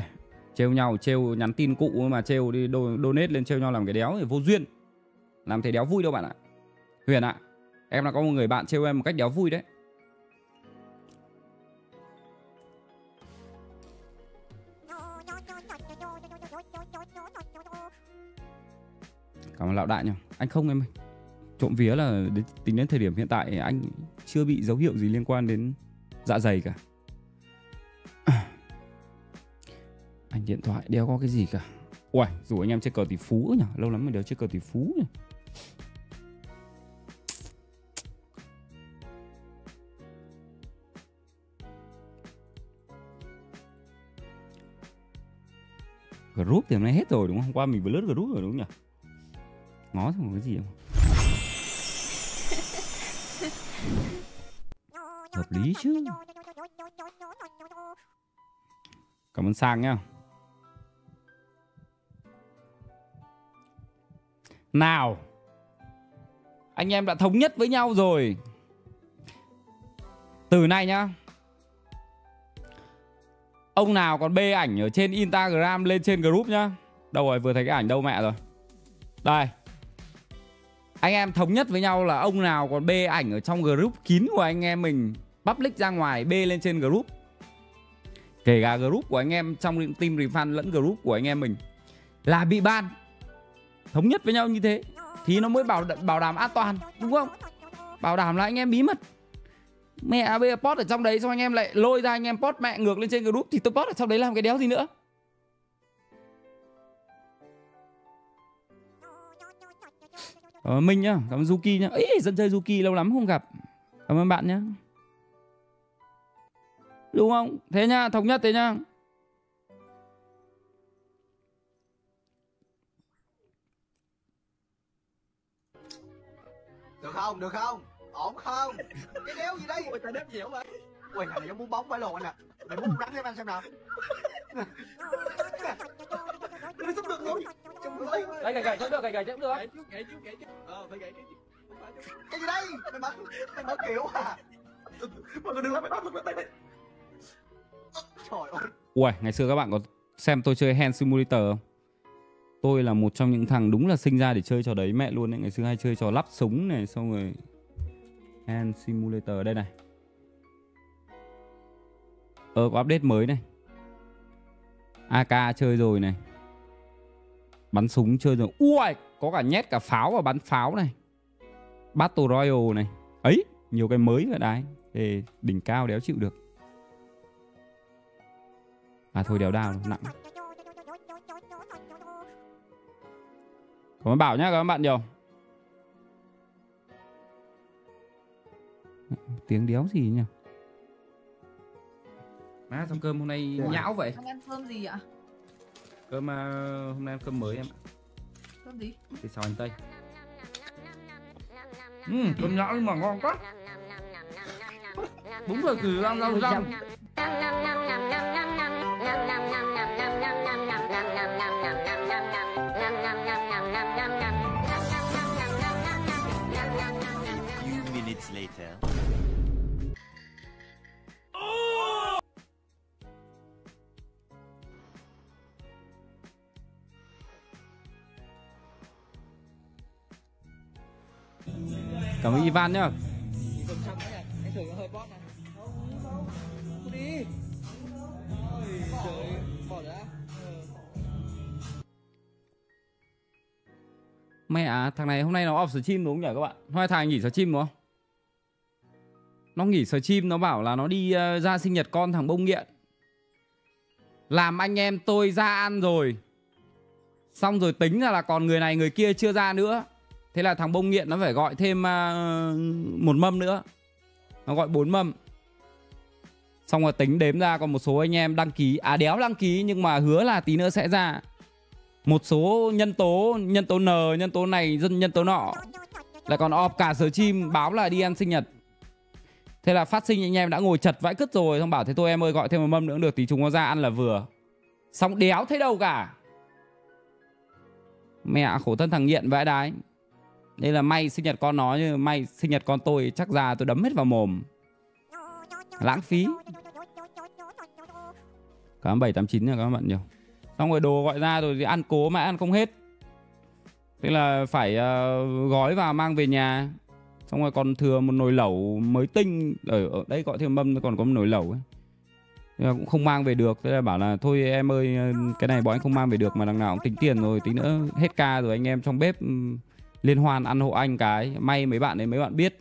trêu nhau, trêu nhắn tin cụ mà trêu đi donate lên trêu nhau làm cái đéo thì vô duyên. Làm thế đéo vui đâu bạn ạ. Huyền ạ, em đã có một người bạn trêu em một cách đéo vui đấy. Cảm ơn Lão Đại nhá. Anh không em ơi. Trộm vía là tính đến thời điểm hiện tại anh chưa bị dấu hiệu gì liên quan đến dạ dày cả. Anh điện thoại đéo có cái gì cả. Uầy, rủ anh em chơi cờ tỷ phú nhỉ. Lâu lắm mà đéo chơi cờ tỷ phú nhỉ. Group thì hôm nay hết rồi đúng không? Hôm qua mình vừa lướt group rồi đúng không nhỉ? Ngó xong cái gì không? Hợp lý chứ. Cảm ơn Sang nhá. Nào, anh em đã thống nhất với nhau rồi. Từ nay nhá, ông nào còn bê ảnh ở trên Instagram lên trên group nhá. Đâu rồi, vừa thấy cái ảnh đâu mẹ rồi. Đây, anh em thống nhất với nhau là ông nào còn bê ảnh ở trong group kín của anh em mình, public ra ngoài, bê lên trên group, kể cả group của anh em trong team refund lẫn group của anh em mình, là bị ban. Thống nhất với nhau như thế thì nó mới bảo đảm an toàn, đúng không? Bảo đảm là anh em bí mật. Mẹ bây giờ post ở trong đấy xong anh em lại lôi ra anh em post mẹ ngược lên trên group thì tôi post ở trong đấy làm cái đéo gì nữa. Cảm ơn Minh nhá, cảm ơn Zuki nhá. Ý, dân chơi Zuki lâu lắm không gặp. Cảm ơn bạn nhá. Đúng không? Thế nhá, thống nhất thế nhá. Được không? Được không? Ổn không? Cái đéo gì đây? Ôi, ta đếm nhiều vậy. Ôi, thằng này giống muốn bóng phải lộn anh nè. Mày muốn rắn em ăn xem nào. Nó sắp được rồi. Gậy chứ được, gậy chứ được. Gậy chứ. Phải gậy chứ. Cái gì đây? Mày mở kiểu à? Mọi người đừng làm mày bắt được. Trời ơi. Ui, ngày xưa các bạn có xem tôi chơi Hand Simulator không? Tôi là một trong những thằng đúng là sinh ra để chơi trò đấy mẹ luôn đấy. Ngày xưa hay chơi trò lắp súng này, xong rồi Hand Simulator đây này. Có update mới này. AK chơi rồi này. Bắn súng chơi rồi. Ui, có cả nhét cả pháo và bắn pháo này. Battle Royale này. Ấy, nhiều cái mới vậy đấy. Để đỉnh cao đéo chịu được. À thôi đéo đào nặng. Cảm ơn Bảo nhá, cảm ơn bạn nhiều. Tiếng đéo gì nhỉ? Má xong cơm hôm nay nhão vậy. Anh ăn cơm gì ạ? Cơm hôm nay ăn cơm mới em ạ. Cơm gì? Thì sò hành tây. Cơm nhão nhưng mà ngon quá. Đúng rồi, từ răng. Cảm ơn Ivan nhá. Mẹ à, thằng này hôm nay nó off stream đúng không nhỉ các bạn? Hôm nay thằng nghỉ stream đúng không? Nó nghỉ stream, nó bảo là nó đi ra sinh nhật con thằng Bông Nghiện. Làm anh em tôi ra ăn rồi. Xong rồi tính ra là còn người này người kia chưa ra nữa. Thế là thằng Bông Nghiện nó phải gọi thêm một mâm nữa. Nó gọi 4 mâm. Xong rồi tính đếm ra còn một số anh em đăng ký. À đéo đăng ký nhưng mà hứa là tí nữa sẽ ra. Một số nhân tố N, nhân tố này, nhân tố nọ. Lại còn off cả stream báo là đi ăn sinh nhật. Thế là phát sinh anh em đã ngồi chật vãi cứt rồi. Xong bảo thế thôi em ơi gọi thêm một mâm nữa cũng được, tí chúng nó ra ăn là vừa. Xong đéo thấy đâu cả. Mẹ khổ thân thằng Nghiện vãi đái. Đây là may sinh nhật con nó, chứ may sinh nhật con tôi chắc già tôi đấm hết vào mồm. Lãng phí. Cảm ơn 789 nha các bạn nhiều. Xong rồi đồ gọi ra rồi thì ăn cố mãi ăn không hết. Thế là phải gói và mang về nhà. Xong rồi còn thừa một nồi lẩu mới tinh. Ở đây gọi thêm mâm còn có một nồi lẩu ấy. Cũng không mang về được. Thế là bảo là thôi em ơi cái này bọn anh không mang về được. Mà đằng nào cũng tính tiền rồi. Tí nữa hết ca rồi anh em trong bếp liên hoan ăn hộ anh cái. May mấy bạn đấy mấy bạn biết.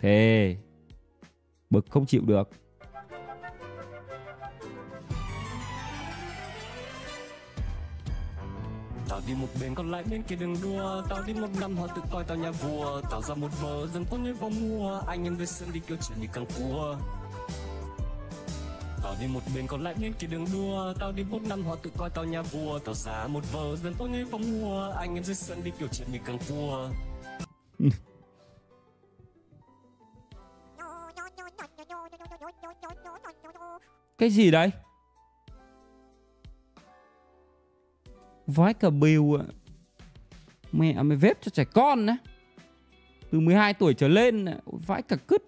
Thế bực không chịu được. Tao đi một bên còn lại bên kia đừng đua. Tao đi một năm họ tự coi tao nhà vua. Tạo ra một vở dân con như vòng mua. Anh em về sân đi kêu chuyện như càng cua. Tao đi một mình còn lại nên cái đường đua. Tao đi 4 năm họ tự coi tao nhà vua. Tao giá một vờ dần tôi như vòng mua. Anh em dưới sân đi kiểu chuyện mình càng cua. Cái gì đấy? Vái cà bìu ạ. Mẹ mày vép cho trẻ con á. Từ 12 tuổi trở lên vãi cả cứt.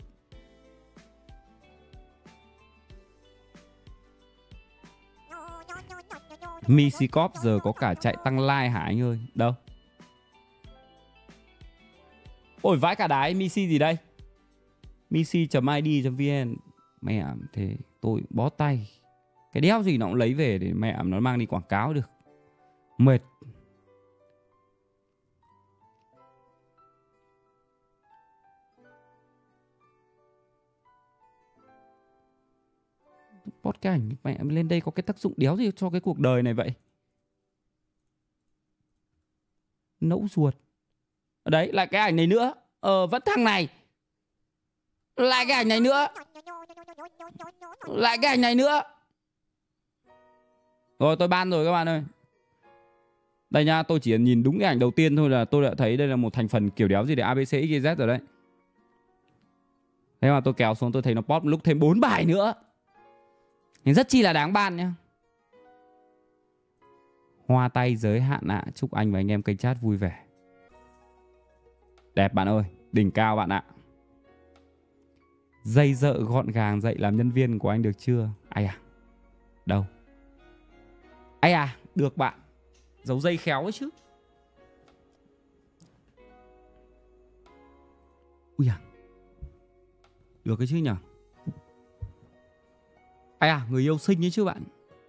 MixiGaming giờ có cả chạy tăng like hả anh ơi? Đâu? Ôi vãi cả đái. Mixi gì đây? Mixi.id.vn. Mẹ thế tôi bó tay. Cái đéo gì nó cũng lấy về để mẹ nó mang đi quảng cáo được. Mệt. Podcast mẹ lên đây có cái tác dụng đéo gì cho cái cuộc đời này vậy? Nẫu ruột. Đấy, lại cái ảnh này nữa. Vẫn thằng này. Lại cái ảnh này nữa. Lại cái ảnh này nữa. Rồi, tôi ban rồi các bạn ơi. Đây nha, tôi chỉ nhìn đúng cái ảnh đầu tiên thôi là tôi đã thấy đây là một thành phần kiểu đéo gì để ABCXYZ rồi đấy. Thế mà tôi kéo xuống tôi thấy nó pop lúc thêm 4 bài nữa. Nhưng rất chi là đáng ban nhá. Hoa tay giới hạn ạ. Chúc anh và anh em kênh chat vui vẻ. Đẹp bạn ơi. Đỉnh cao bạn ạ. Dây dợ gọn gàng dạy làm nhân viên của anh được chưa? Ai à? Đâu? Ai à? Được bạn. Giấu dây khéo ấy chứ. Ui à. Được cái chứ nhỉ? À, người yêu xinh ấy chứ bạn.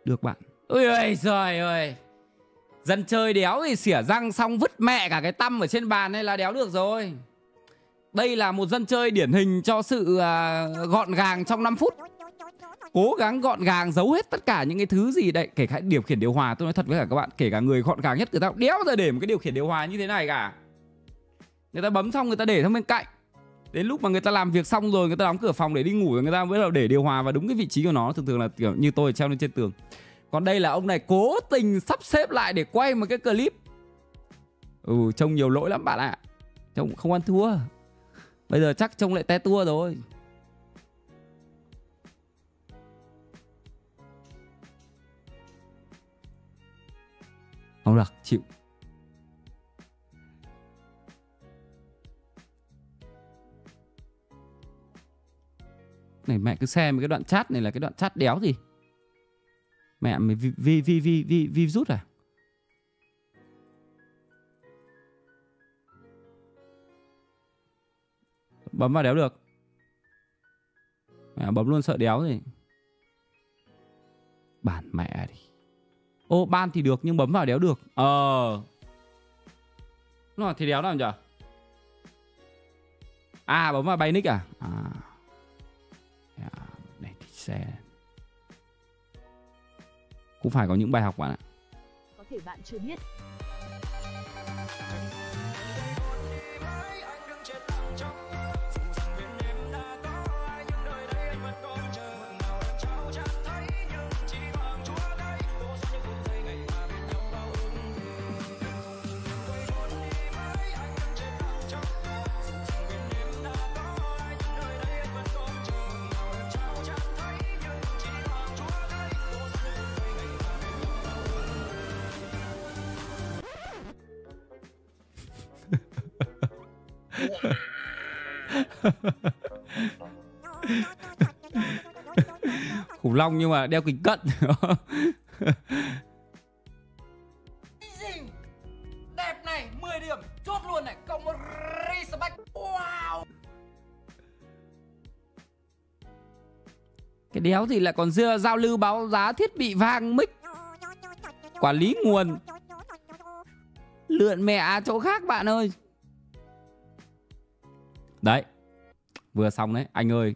Được bạn. Ôi ơi trời ơi. Dân chơi đéo thì xỉa răng xong vứt mẹ cả cái tăm ở trên bàn hay là đéo được rồi. Đây là một dân chơi điển hình cho sự gọn gàng trong 5 phút. Cố gắng gọn gàng giấu hết tất cả những cái thứ gì đấy. Kể cả điều khiển điều hòa, tôi nói thật với cả các bạn, kể cả người gọn gàng nhất người ta đéo ra để một cái điều khiển điều hòa như thế này cả. Người ta bấm xong người ta để sang bên cạnh. Đến lúc mà người ta làm việc xong rồi, người ta đóng cửa phòng để đi ngủ rồi, người ta mới để điều hòa vào đúng cái vị trí của nó. Thường thường là kiểu như tôi treo lên trên tường. Còn đây là ông này cố tình sắp xếp lại để quay một cái clip. Trông nhiều lỗi lắm bạn ạ. Trông không ăn thua. Bây giờ chắc trông lại té tua rồi. Không được, chịu. Này mẹ cứ xem cái đoạn chat này là cái đoạn chat đéo gì. Mẹ mày vi rút à? Bấm vào đéo được. Mẹ bấm luôn sợ đéo gì. Bản mẹ đi. Ô ban thì được nhưng bấm vào đéo được. Nó thì đéo làm nhở? À bấm vào bay nick à? À cũng phải có những bài học bạn ạ. Có thể bạn chưa biết. Khủng long nhưng mà đeo kính cận. Đẹp này, 10 điểm, chốt luôn này, cộng một respect. Wow. Cái đéo thì lại còn dưa giao lưu báo giá thiết bị vang mic. Quản lý nguồn. Lượn mẹ chỗ khác bạn ơi. Đấy. Vừa xong đấy. Anh ơi,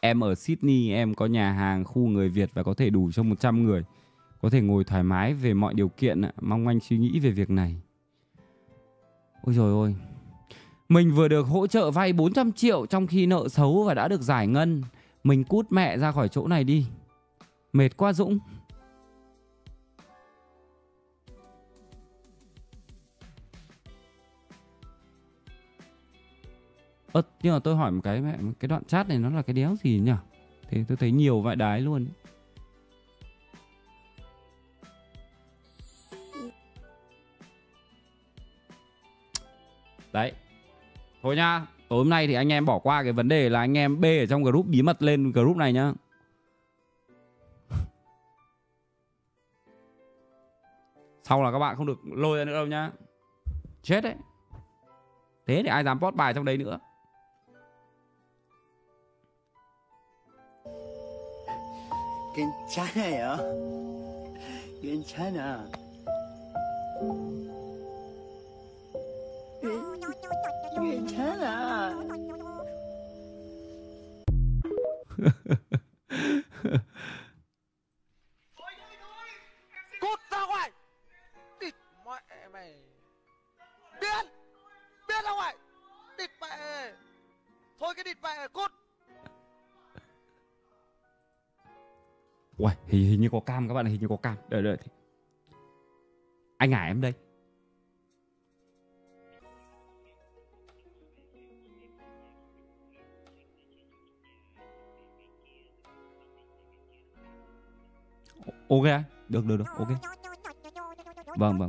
em ở Sydney, em có nhà hàng khu người Việt và có thể đủ cho 100 người. Có thể ngồi thoải mái về mọi điều kiện. Mong anh suy nghĩ về việc này. Ôi trời ơi. Mình vừa được hỗ trợ vay 400 triệu trong khi nợ xấu và đã được giải ngân. Mình cút mẹ ra khỏi chỗ này đi. Mệt quá Dũng. Nhưng mà tôi hỏi một cái, mẹ, cái đoạn chat này nó là cái đéo gì nhỉ? Thế tôi thấy nhiều vãi đái luôn. Đấy. Thôi nha, tối hôm nay thì anh em bỏ qua cái vấn đề là anh em bê ở trong group bí mật lên group này nhá. Sau là các bạn không được lôi ra nữa đâu nhá. Chết đấy. Thế thì ai dám post bài trong đấy nữa. Cút ra ngoài. Địt mẹ mày. Điên. Điên ra ngoài. Địt mẹ. Thôi cái địt mẹ cút. Uầy, hình như có cam các bạn, hình như có cam. Đợi đợi. Anh Hải em đây. Ok, được được được, ok. Vâng vâng.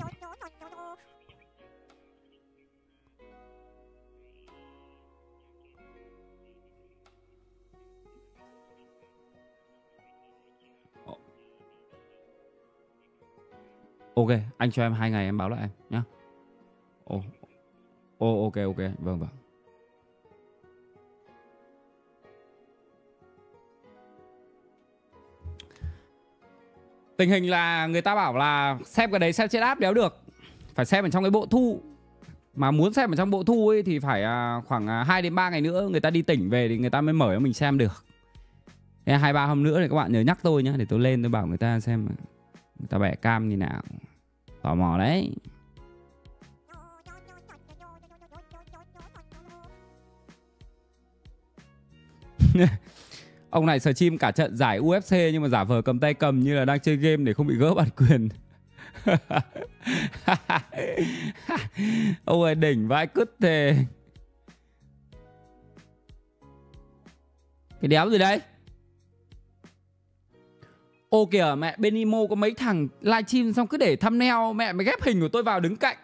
Ok, anh cho em 2 ngày em báo lại em nhá. Ok ok, vâng vâng. Tình hình là người ta bảo là xem cái đấy xem trên app đéo được. Phải xem ở trong cái bộ thu. Mà muốn xem ở trong bộ thu ấy thì phải khoảng 2 đến 3 ngày nữa người ta đi tỉnh về thì người ta mới mở cho mình xem được. 2-3 hôm nữa thì các bạn nhớ nhắc tôi nhá, để tôi lên tôi bảo người ta xem người ta bẻ cam như nào. Tò mò đấy. Ông này stream cả trận giải UFC nhưng mà giả vờ cầm tay cầm như là đang chơi game để không bị gỡ bản quyền. Ông ơi đỉnh vãi cứt thề. Cái đéo gì đấy? Ô kìa mẹ, bên Imo có mấy thằng livestream xong cứ để thumbnail mẹ mày ghép hình của tôi vào đứng cạnh.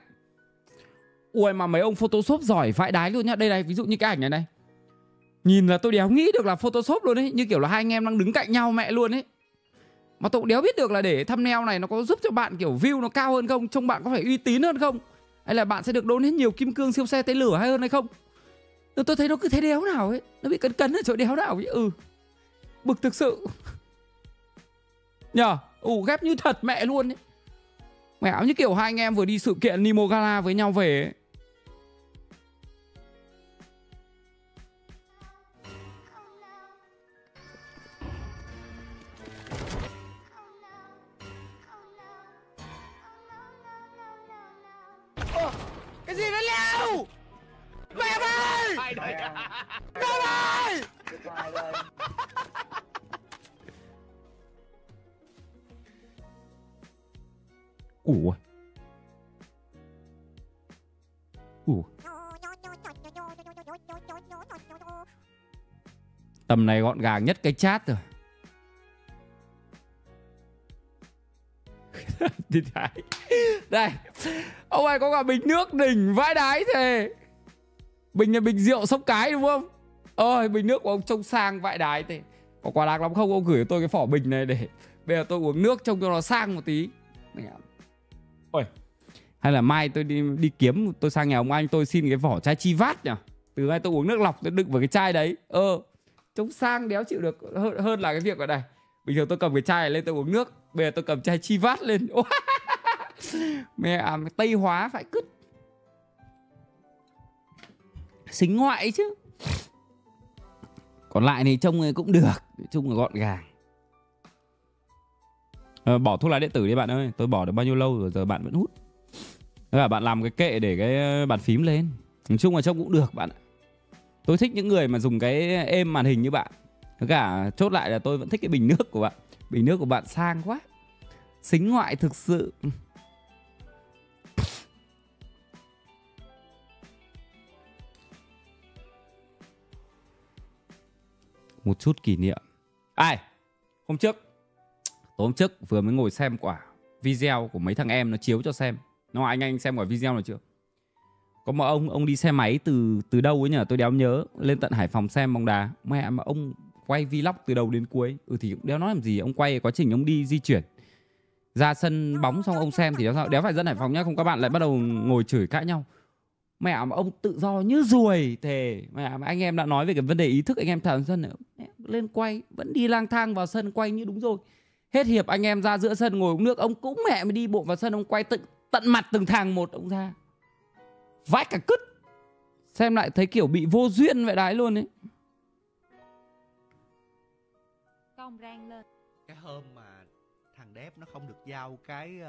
Ui mà mấy ông Photoshop giỏi vãi đái luôn nhá. Đây này, ví dụ như cái ảnh này này. Nhìn là tôi đéo nghĩ được là Photoshop luôn ấy. Như kiểu là hai anh em đang đứng cạnh nhau mẹ luôn ấy. Mà tôi cũng đéo biết được là để thumbnail này nó có giúp cho bạn kiểu view nó cao hơn không, trông bạn có phải uy tín hơn không, hay là bạn sẽ được đốn hết nhiều kim cương siêu xe tên lửa hay hơn hay không. Tôi thấy nó cứ thế đéo nào ấy. Nó bị cấn ở chỗ đéo nào ấy. Ừ. Bực thực sự. Nhờ. Ghép như thật mẹ luôn ấy. Mẹo như kiểu hai anh em vừa đi sự kiện Nemo Gala với nhau về ấy. Cái gì đấy leo? Mẹ ơi! Mẹ ơi! Ủa. Tầm này gọn gàng nhất cái chat rồi. Đây. Ông này có cả bình nước đỉnh vãi đái thế. Bình là bình rượu Sóc Cái đúng không? Ôi bình nước của ông trông sang vãi đái thế. Có quá đáng lắm không? Ông gửi cho tôi cái phỏ bình này để bây giờ tôi uống nước trông cho nó sang một tí. Ôi. Hay là mai tôi đi kiếm, tôi sang nhà ông anh tôi xin cái vỏ chai chi vát nhỉ. Từ nay tôi uống nước lọc tôi đựng vào cái chai đấy. Trông sang đéo chịu được hơn là cái việc ở đây. Bình thường tôi cầm cái chai này lên tôi uống nước, bây giờ tôi cầm chai chi vát lên. Mẹ Tây hóa phải cứt. Xính ngoại chứ. Còn lại thì trông cũng được, trông là gọn gàng. Bỏ thuốc lá điện tử đi bạn ơi. Tôi bỏ được bao nhiêu lâu rồi giờ bạn vẫn hút. Thế là bạn làm cái kệ để cái bàn phím lên. Nói chung là trông cũng được bạn ạ. Tôi thích những người mà dùng cái êm màn hình như bạn. Thế cả chốt lại là tôi vẫn thích cái bình nước của bạn. Bình nước của bạn sang quá. Xính ngoại thực sự. Một chút kỷ niệm. Ai? Hôm trước, tối hôm trước vừa mới ngồi xem quả video của mấy thằng em nó chiếu cho xem. Nó anh xem quả video này chưa? Có một ông đi xe máy từ đâu ấy nhỉ? Tôi đéo nhớ, lên tận Hải Phòng xem bóng đá. Mẹ mà ông quay vlog từ đầu đến cuối. Ừ thì đéo nói làm gì, ông quay quá trình ông đi di chuyển ra sân bóng xong ông xem thì sao? Đéo phải dân Hải Phòng nhá, không các bạn lại bắt đầu ngồi chửi cãi nhau. Mẹ mà ông tự do như ruồi thề. Mẹ mà anh em đã nói về cái vấn đề ý thức, anh em thảo dân này, lên quay vẫn đi lang thang vào sân quay như đúng rồi. Hết hiệp anh em ra giữa sân ngồi uống nước, ông cũng mẹ mới đi bộ vào sân ông quay tận mặt từng thằng một ông ra. Vãi cả cứt. Xem lại thấy kiểu bị vô duyên vậy đấy luôn ấy. Cong rang lên. Cái hôm mà thằng Đép nó không được giao cái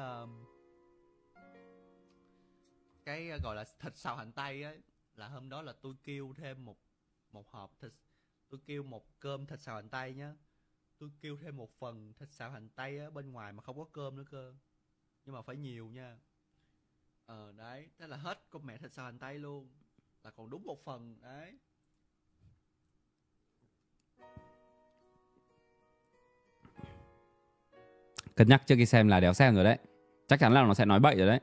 gọi là thịt xào hành tây ấy, là hôm đó là tôi kêu thêm một hộp thịt, tôi kêu một cơm thịt xào hành tây nhá. Tôi kêu thêm một phần thịt xào hành tây ở bên ngoài mà không có cơm nữa cơ. Nhưng mà phải nhiều nha. Đấy, thế là hết con mẹ thịt xào hành tây luôn. Là còn đúng một phần, đấy. Cân nhắc trước khi xem là đéo xem rồi đấy. Chắc chắn là nó sẽ nói bậy rồi đấy.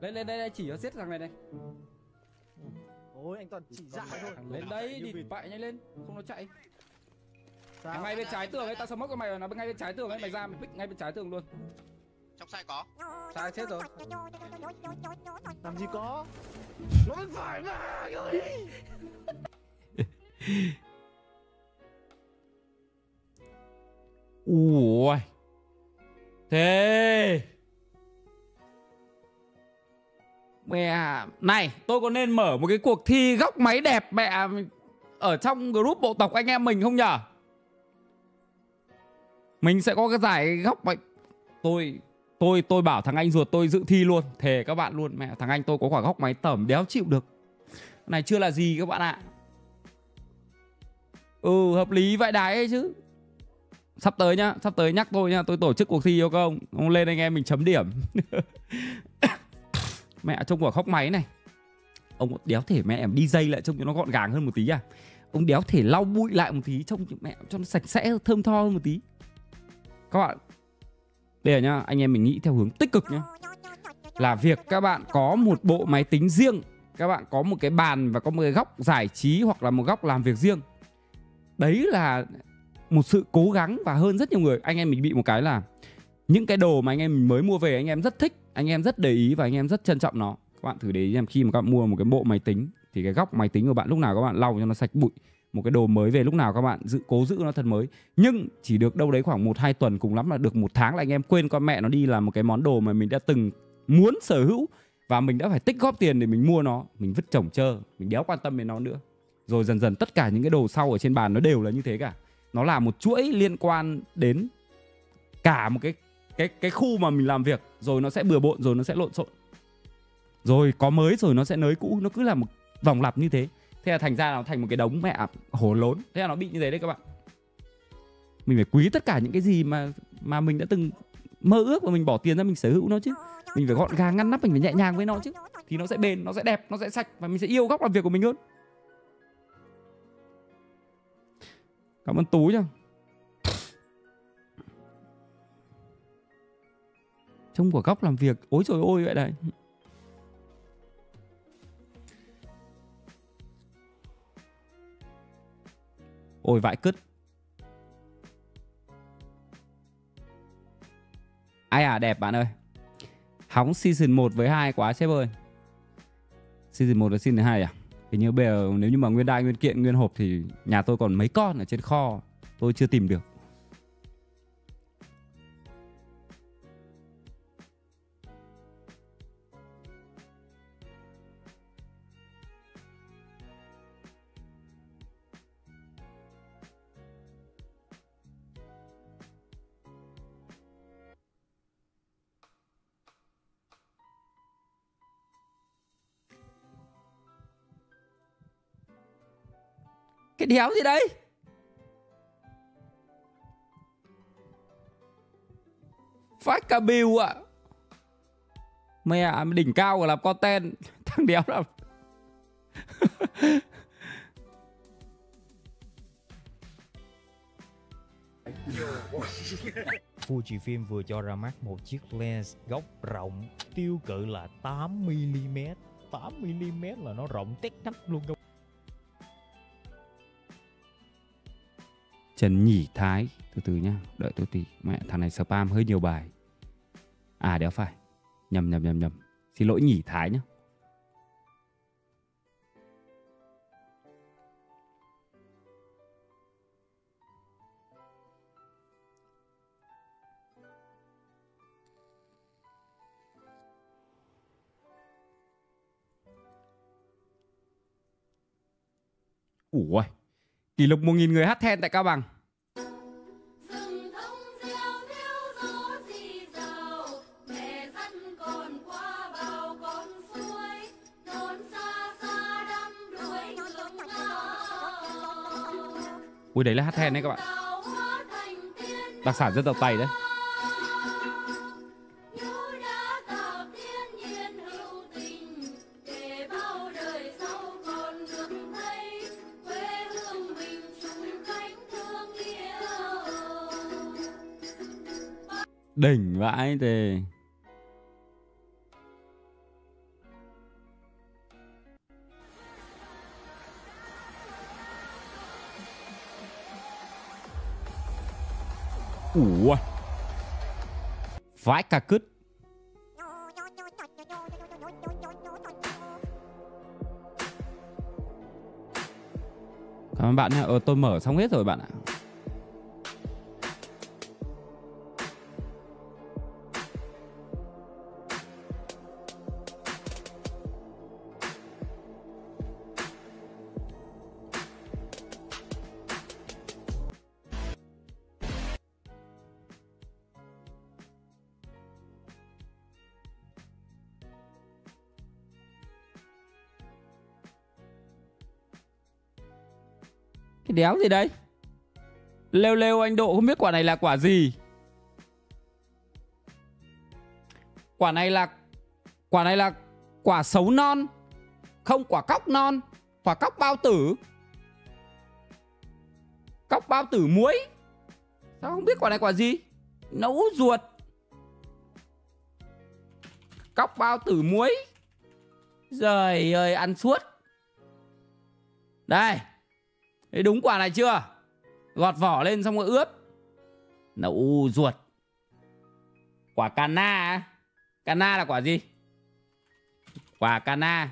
Lên đây, chỉ nó giết thằng này này. Ôi anh toàn chỉ dạ thôi. Lên đây đi, bậy nhanh lên, không nó chạy. Mày ngay bên trái tường ấy, tao smoke cho mày rồi, nó ngay bên trái tường ấy, mày ra mày pick ngay bên trái tường luôn. Trong sai có. Sai chết rồi. Làm gì có. Nó bên phải mà. Ui. Thế. Mẹ này, tôi có nên mở một cái cuộc thi góc máy đẹp mẹ ở trong group bộ tộc anh em mình không nhở? Mình sẽ có cái giải góc máy. Tôi bảo thằng anh ruột tôi dự thi luôn, thề các bạn luôn. Mẹ thằng anh tôi có quả góc máy tẩm đéo chịu được. Này chưa là gì các bạn ạ. Ừ hợp lý vậy đái ấy chứ. Sắp tới nhá, sắp tới nhắc tôi nhá, tôi tổ chức cuộc thi yêu không? Ông lên anh em mình chấm điểm. Mẹ trông quả khóc máy này. Ông đéo thể mẹ em đi dây lại trông cho nó gọn gàng hơn một tí à. Ông đéo thể lau bụi lại một tí, trông mẹ cho nó sạch sẽ thơm tho hơn một tí. Các bạn, đây là nhá, anh em mình nghĩ theo hướng tích cực nhá. Là việc các bạn có một bộ máy tính riêng, các bạn có một cái bàn và có một cái góc giải trí hoặc là một góc làm việc riêng. Đấy là một sự cố gắng và hơn rất nhiều người. Anh em mình bị một cái là những cái đồ mà anh em mình mới mua về anh em rất thích, anh em rất để ý và anh em rất trân trọng nó. Các bạn thử để ý xem khi mà các bạn mua một cái bộ máy tính thì cái góc máy tính của bạn lúc nào các bạn lau cho nó sạch bụi. Một cái đồ mới về lúc nào các bạn cố giữ nó thật mới. Nhưng chỉ được đâu đấy khoảng 1-2 tuần, cùng lắm là được 1 tháng là anh em quên con mẹ nó đi, là một cái món đồ mà mình đã từng muốn sở hữu và mình đã phải tích góp tiền để mình mua nó. Mình vứt chổng chơ, mình đéo quan tâm đến nó nữa. Rồi dần dần tất cả những cái đồ sau ở trên bàn nó đều là như thế cả. Nó là một chuỗi liên quan đến cả một cái khu mà mình làm việc. Rồi nó sẽ bừa bộn, rồi nó sẽ lộn xộn, rồi có mới, rồi nó sẽ nới cũ. Nó cứ là một vòng lặp như thế. Thế là thành ra nó thành một cái đống mẹ hổ lốn. Thế là nó bị như thế đấy các bạn. Mình phải quý tất cả những cái gì mà mình đã từng mơ ước và mình bỏ tiền ra mình sở hữu nó chứ. Mình phải gọn gàng ngăn nắp, mình phải nhẹ nhàng với nó chứ. Thì nó sẽ bền, nó sẽ đẹp, nó sẽ sạch và mình sẽ yêu góc làm việc của mình hơn. Cảm ơn Tú nhá. Trông của góc làm việc, ôi trời ơi vậy đấy. Ôi vãi cứt. Ai à đẹp bạn ơi. Hóng season 1 với 2 quá sếp ơi. Season 1 và season 2 à? Hình như bây giờ nếu như mà nguyên đai, nguyên kiện, nguyên hộp thì nhà tôi còn mấy con ở trên kho. Tôi chưa tìm được. Cái đéo gì đấy? Phát cả bill ạ. Mẹ đỉnh cao của làm content. Thằng đéo làm. Fujifilm vừa cho ra mắt một chiếc lens góc rộng tiêu cự là 8mm. 8mm là nó rộng tét nách luôn. Trần Nhỉ Thái. Từ từ nhá, đợi tôi tí. Mẹ thằng này spam hơi nhiều bài. À đéo phải. Nhầm. Xin lỗi Nhỉ Thái nhá. Ủa, kỷ lục 1.000 người hát then tại Cao Bằng. Ui, đấy là hát then đấy các bạn. Đặc sản dân tộc Tày đấy. Đỉnh vãi thế. Ủa. Vãi cả cứt. Cảm ơn bạn nha. Tôi mở xong hết rồi bạn ạ. Cái đéo gì đấy? Lêu lêu anh Độ không biết quả này là quả gì. Quả này là quả sấu non. Không, quả cóc non. Quả cóc bao tử. Cóc bao tử muối. Sao không biết quả này quả gì? Nấu ruột. Cóc bao tử muối. Giời ơi, ăn suốt. Đây. Đấy, đúng quả này chưa? Gọt vỏ lên xong rồi ướp. Nấu ruột. Quả cà na. Cà na là quả gì? Quả cà na.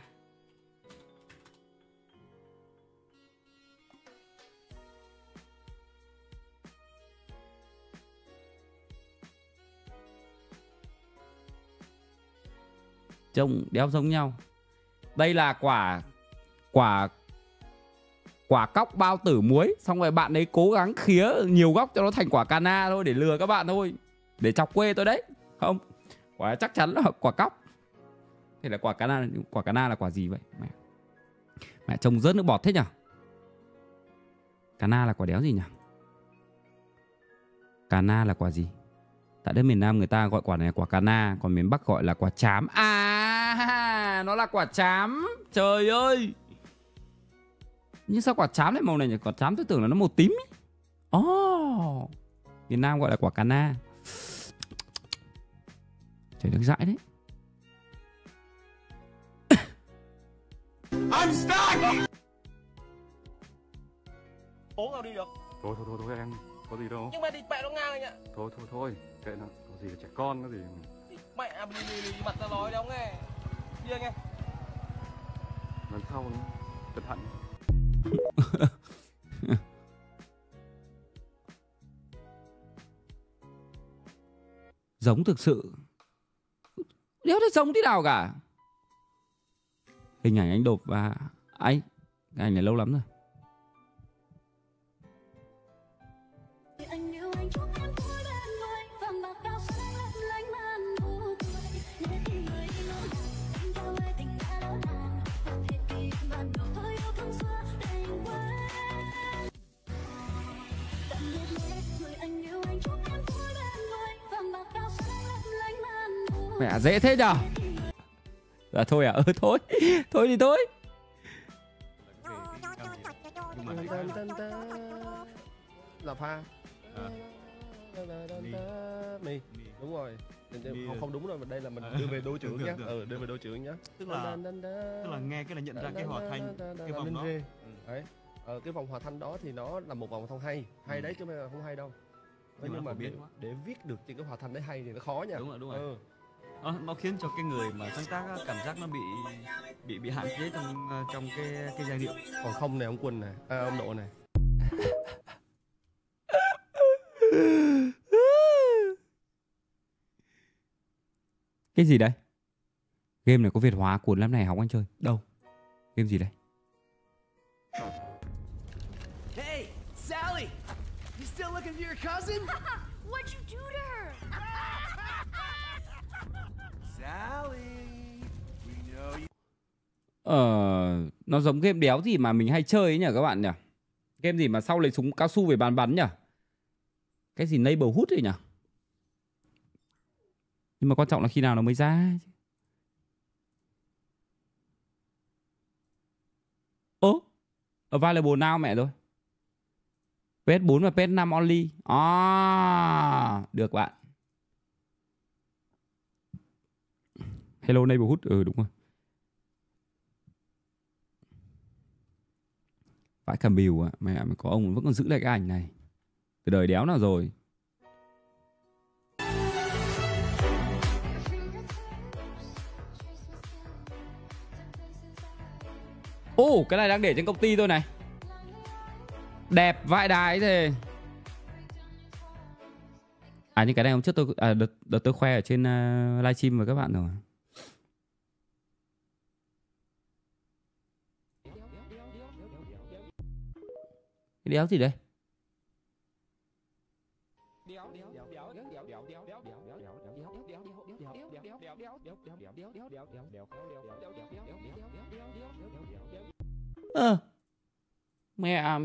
Trông đéo giống nhau. Đây là quả cóc bao tử muối. Xong rồi bạn ấy cố gắng khía nhiều góc cho nó thành quả cana thôi. Để lừa các bạn thôi. Để chọc quê tôi đấy. Không, quả chắc chắn là quả cóc. Thế là quả cana. Quả cana là quả gì vậy? Mẹ trông rớt nước bọt thế nhỉ? Cana là quả đéo gì nhỉ? Cana là quả gì? Tại đất miền Nam người ta gọi quả này là quả cana. Còn miền Bắc gọi là quả chám. À, nó là quả chám. Trời ơi. Nhưng sao quả chám lại màu này nhỉ? Quả chám tôi tưởng là nó màu tím. Oh, Việt Nam gọi là quả cana. Trời nước dãi đấy. I'm stuck. Cố nào đi được. Thôi em, có gì đâu. Nhưng mà đi mẹ nó ngang anh ạ. Thôi, kệ nó, có gì là trẻ con cái gì. Mẹ bì mặt ra nói đâu nghe. Đi anh em. Lần sau nó cẩn thận. Giống thực sự. Nếu thế giống thế nào cả. Hình ảnh anh Đột và anh. Cái ảnh này lâu lắm rồi. Mẹ dễ thế nhở. Dạ thôi à, thôi. Thôi thì thôi. Là pha mi đúng rồi, không đúng rồi, mà đây là mình đưa về đôi chữ nhá, đưa về đôi chữ nhá, tức là nghe cái là nhận ra cái hòa thanh, cái vòng đó đấy, cái vòng hòa thanh đó thì nó là một vòng thông hay đấy chứ không hay đâu, nhưng mà để viết được trên cái hòa thanh đấy hay thì nó khó nha. Đúng rồi. Nó khiến cho cái người mà sáng tác cảm giác nó bị hạn chế trong cái giai điệu. Còn không này ông Quân này, ông Độ này. Cái gì đấy? Game này có Việt hóa cuốn lắm này, học anh chơi. Đâu? Game gì đây? Hey, Sally. You still looking for your cousin? What you do to her? Nó giống game đéo gì mà mình hay chơi ấy nhỉ các bạn nhỉ? Game gì mà sau lấy súng cao su về bàn bắn nhỉ? Cái gì Neighborhood ấy nhỉ? Nhưng mà quan trọng là khi nào nó mới ra. Available now mẹ rồi. PS4 và PS5 only. Được bạn. Hello Neighborhood, đúng rồi. Vãi cả bìu ạ, mẹ mày có ông vẫn còn giữ lại cái ảnh này. Từ đời đéo nào rồi. Cái này đang để trên công ty tôi này. Đẹp vãi đái thế. Những cái này hôm trước tôi đợt tôi khoe ở trên livestream với các bạn rồi. Cái đéo gì đây? Mẹ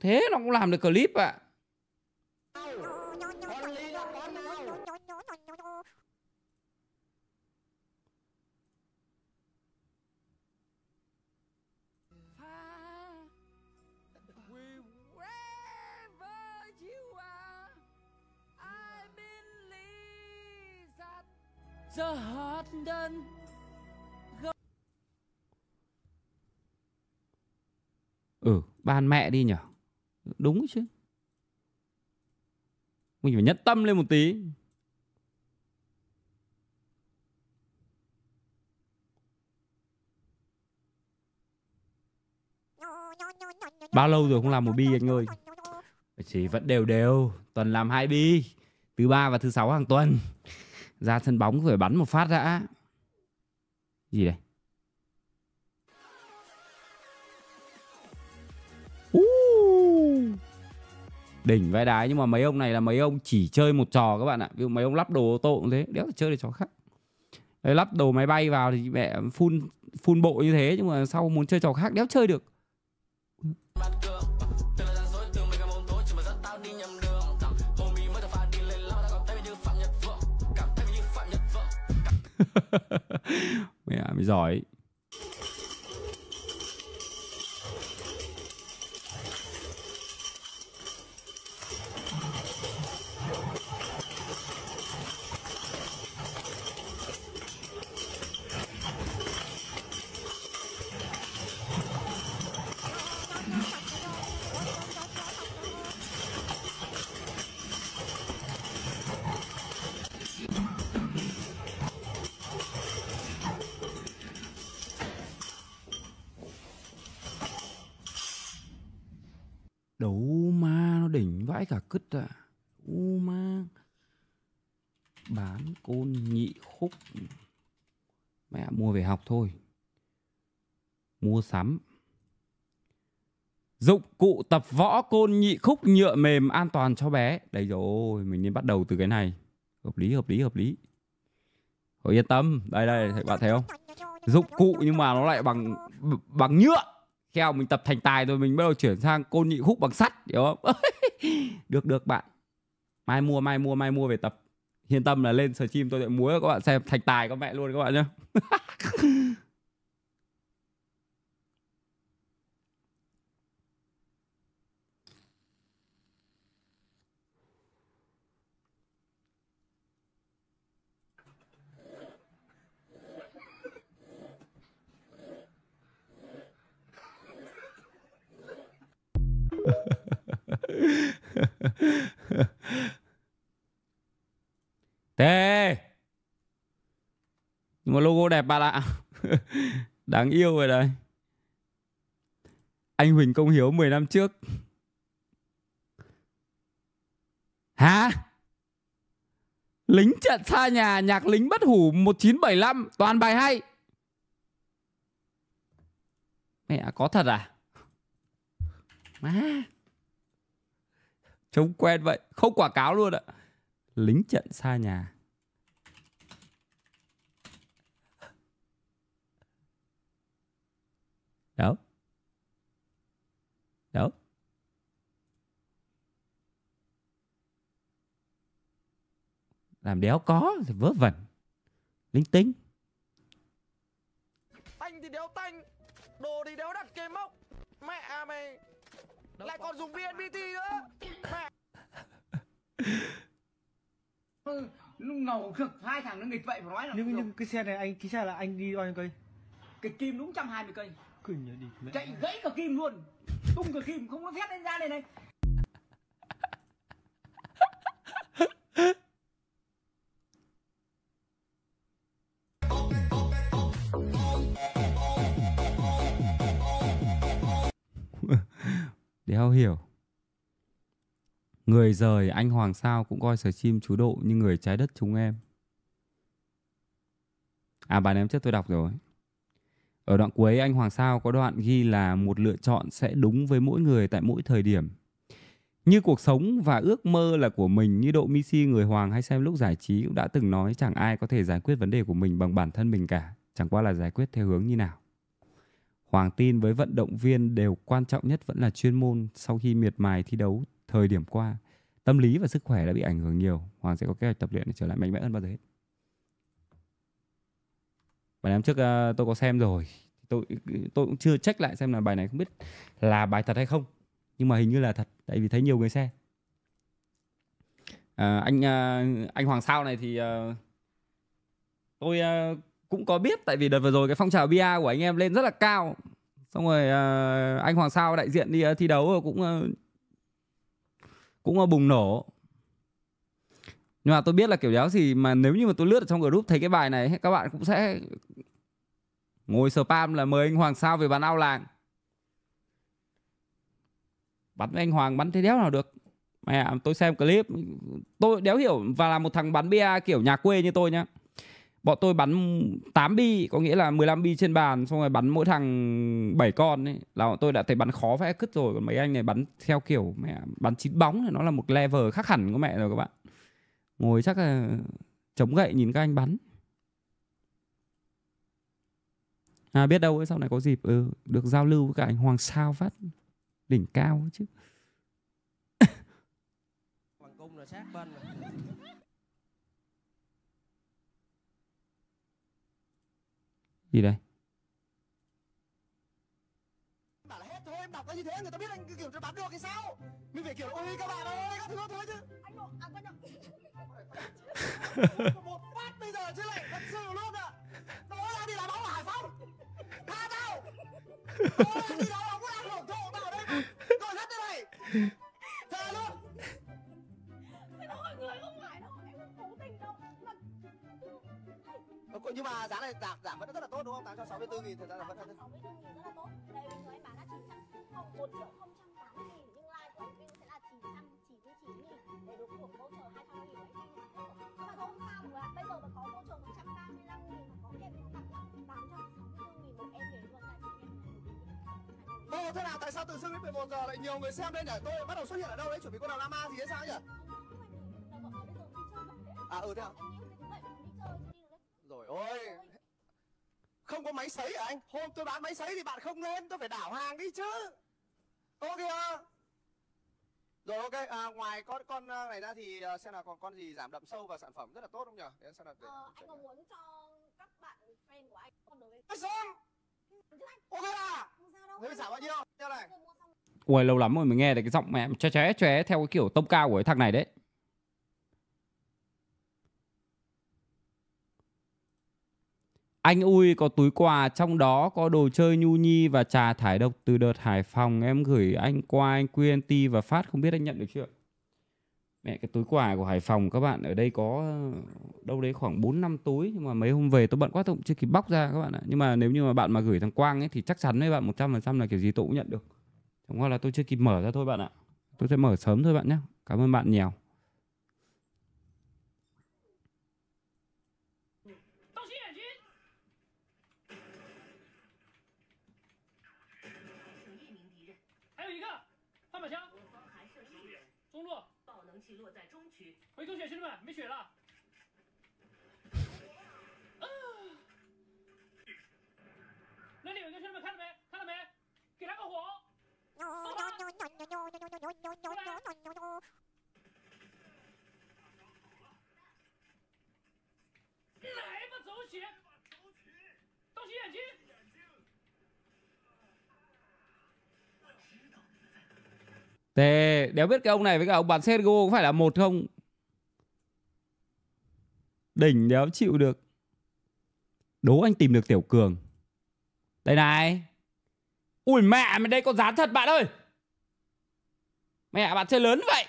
thế nó cũng làm được clip ạ. Ban mẹ đi nhở. Đúng chứ. Mình phải nhẫn tâm lên một tí. Bao lâu rồi không làm một bi anh ơi. Chỉ vẫn đều đều. Tuần làm 2 bi. Thứ 3 và thứ 6 hàng tuần. Ra sân bóng rồi bắn một phát đã. Gì đây? Đỉnh vai đái, nhưng mà mấy ông này là mấy ông chỉ chơi một trò các bạn ạ. Ví dụ mấy ông lắp đồ ô tô cũng thế, đéo chơi được trò khác. Đấy, lắp đồ máy bay vào thì mẹ full bộ như thế, nhưng mà sau muốn chơi trò khác đéo chơi được. Mẹ mày giỏi. Cả cứt ạ. Ma bán côn nhị khúc. Mẹ mua về học thôi. Mua sắm dụng cụ tập võ côn nhị khúc nhựa mềm an toàn cho bé. Đấy rồi, mình nên bắt đầu từ cái này. Hợp lý. Thôi yên tâm. Đây, bạn thấy không? Dụng cụ nhưng mà nó lại bằng nhựa. Theo mình tập thành tài rồi mình bắt đầu chuyển sang côn nhị khúc bằng sắt, hiểu không? Được bạn. Mai mua về tập. Yên tâm là lên stream tôi sẽ múa các bạn xem thành tài con mẹ luôn các bạn nhé. Thế một logo đẹp bạn ạ. Đáng yêu rồi đấy. Anh Huỳnh Công Hiếu 10 năm trước. Hả? Lính trận xa nhà, nhạc lính bất hủ 1975, toàn bài hay. Mẹ có thật à? Má trông quen vậy, không quảng cáo luôn ạ. Lính trận xa nhà. Đâu? Đâu? Làm đéo có thì vớ vẩn. Linh tính. Tanh thì đéo tanh, đồ thì đéo đặt cái mốc. Mẹ mày lại còn dùng VNPT nữa. Mẹ. Ngầu cực, hai thằng nó nghịch vậy phải nói là. Nhưng cái xe này anh, cái xe là anh đi bao nhiêu cây? Cái kim đúng 120 cây. Chạy gãy cả kim luôn. Tung cả kim không có phép lên ra đây này. Đéo hiểu. Người rời anh Hoàng Sao cũng coi stream chú độ như người trái đất chúng em. À bài này em trước tôi đọc rồi. Ở đoạn cuối anh Hoàng Sao có đoạn ghi là một lựa chọn sẽ đúng với mỗi người tại mỗi thời điểm. Như cuộc sống và ước mơ là của mình, như độ Mixi người Hoàng hay xem lúc giải trí cũng đã từng nói, chẳng ai có thể giải quyết vấn đề của mình bằng bản thân mình cả. Chẳng qua là giải quyết theo hướng như nào. Hoàng tin với vận động viên đều quan trọng nhất vẫn là chuyên môn. Sau khi miệt mài thi đấu thời điểm qua, tâm lý và sức khỏe đã bị ảnh hưởng nhiều. Hoàng sẽ có kế hoạch tập luyện để trở lại mạnh mẽ hơn bao giờ hết. Bài năm trước tôi có xem rồi. Tôi cũng chưa check lại xem là bài này không biết là bài thật hay không. Nhưng mà hình như là thật. Tại vì thấy nhiều người xem. Anh Hoàng Sao này thì tôi cũng có biết. Tại vì đợt vừa rồi cái phong trào bia của anh em lên rất là cao. Xong rồi anh Hoàng Sao đại diện đi thi đấu cũng... Cũng bùng nổ. Nhưng mà tôi biết là kiểu đéo gì mà nếu như mà tôi lướt ở trong group thấy cái bài này, các bạn cũng sẽ ngồi spam là mời anh Hoàng Sao về bán ao làng. Bắn với anh Hoàng bắn thế đéo nào được. Mẹ, tôi xem clip tôi đéo hiểu. Và là một thằng bắn bia kiểu nhà quê như tôi nhá. Bọn tôi bắn 8 bi, có nghĩa là 15 bi trên bàn, xong rồi bắn mỗi thằng 7 con ấy, là bọn tôi đã thấy bắn khó phải cứt rồi. Còn mấy anh này bắn theo kiểu mẹ bắn 9 bóng, nó là một level khác hẳn của mẹ rồi các bạn. Ngồi chắc là chống gậy nhìn các anh bắn. À biết đâu ấy, sau này có dịp được giao lưu với cả anh Hoàng Sao phát đỉnh cao chứ. Hoàng Cung là sát bên rồi. Gì đây? Bảo là hết thôi, em đọc như thế người ta biết anh kiểu bắn được thì sao? Mình phải kiểu ôi các bạn ơi, các thứ thôi chứ. Anh Bộ, à quên nhầm. Một phát bây giờ chứ lại thật sự luôn ạ. Đó là đi làm bóng ở Hải Phòng. Tha tao. Đó là đi làm bóng ở Hồng Thổ, tao ở đây mà. Còn hết thế này. Thề luôn. Thế đó mọi người không phải đâu, em không cố tình đâu. Nhưng mà giá này giảm vẫn rất là tốt đúng không? 864.000 thật ra là vẫn rất là tốt. Đây bây giờ em bán là 1.080.000 nhưng live của anh sẽ là 999.000 để đủ của voucher 200.000 đấy. Nhưng mà không sao rồi ạ. Bây giờ mà có voucher 135.000 mà có em cũng tặng 864.000 một em về luôn là chị em. Thế nào tại sao từ sương đến 11 giờ lại nhiều người xem đây nhỉ? Tôi bắt đầu xuất hiện ở đâu đấy? Chuẩn bị con nào Lama gì hay sao nhỉ? À ừ thế ạ. Rồi ôi. Không có máy sấy hả anh? Hôm tôi bán máy sấy thì bạn không lên, tôi phải đảo hàng đi chứ. Có kìa. Rồi ok, ngoài con này ra thì xem là còn con gì giảm đậm sâu và sản phẩm rất là tốt không nhỉ? Để xem nào, để anh có muốn cho các bạn fan của anh con đối với anh xong. Ok là người giảm bao nhiêu? Theo này. Ui, lâu lắm rồi mình nghe được cái giọng mẹ chóe theo cái kiểu tông cao của cái thằng này đấy. Anh ui, có túi quà trong đó có đồ chơi nhu nhi và trà thải độc từ đợt Hải Phòng em gửi anh qua, anh QNT và phát, không biết anh nhận được chưa? Mẹ, cái túi quà của Hải Phòng các bạn, ở đây có đâu đấy khoảng 4-5 túi, nhưng mà mấy hôm về tôi bận quá tôi cũng chưa kịp bóc ra các bạn ạ. Nhưng mà nếu như mà bạn mà gửi thằng Quang ấy thì chắc chắn với bạn 100% là kiểu gì tôi cũng nhận được. Chẳng qua là tôi chưa kịp mở ra thôi bạn ạ. Tôi sẽ mở sớm thôi bạn nhé. Cảm ơn bạn nhiều. Thế đéo biết cái ông này với cả ông bạn CSGO có phải là một không? Đỉnh đéo chịu được. Đố anh tìm được Tiểu Cường. Đây này. Ui mẹ mày, đây có dán thật bạn ơi. Mẹ bạn chơi lớn vậy.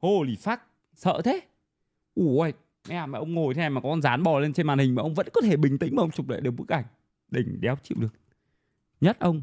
Holy fuck, sợ thế. Ui mẹ mày, ông ngồi thế này mà có con dán bò lên trên màn hình mà ông vẫn có thể bình tĩnh mà ông chụp lại được bức ảnh. Đỉnh đéo chịu được. Nhất ông.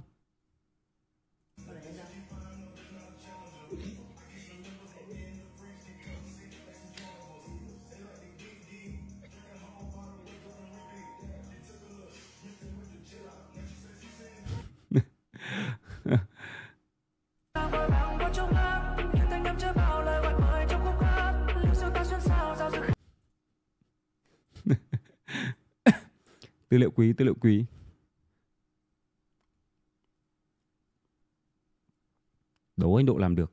Tư liệu quý, tư liệu quý. Đố anh Độ làm được.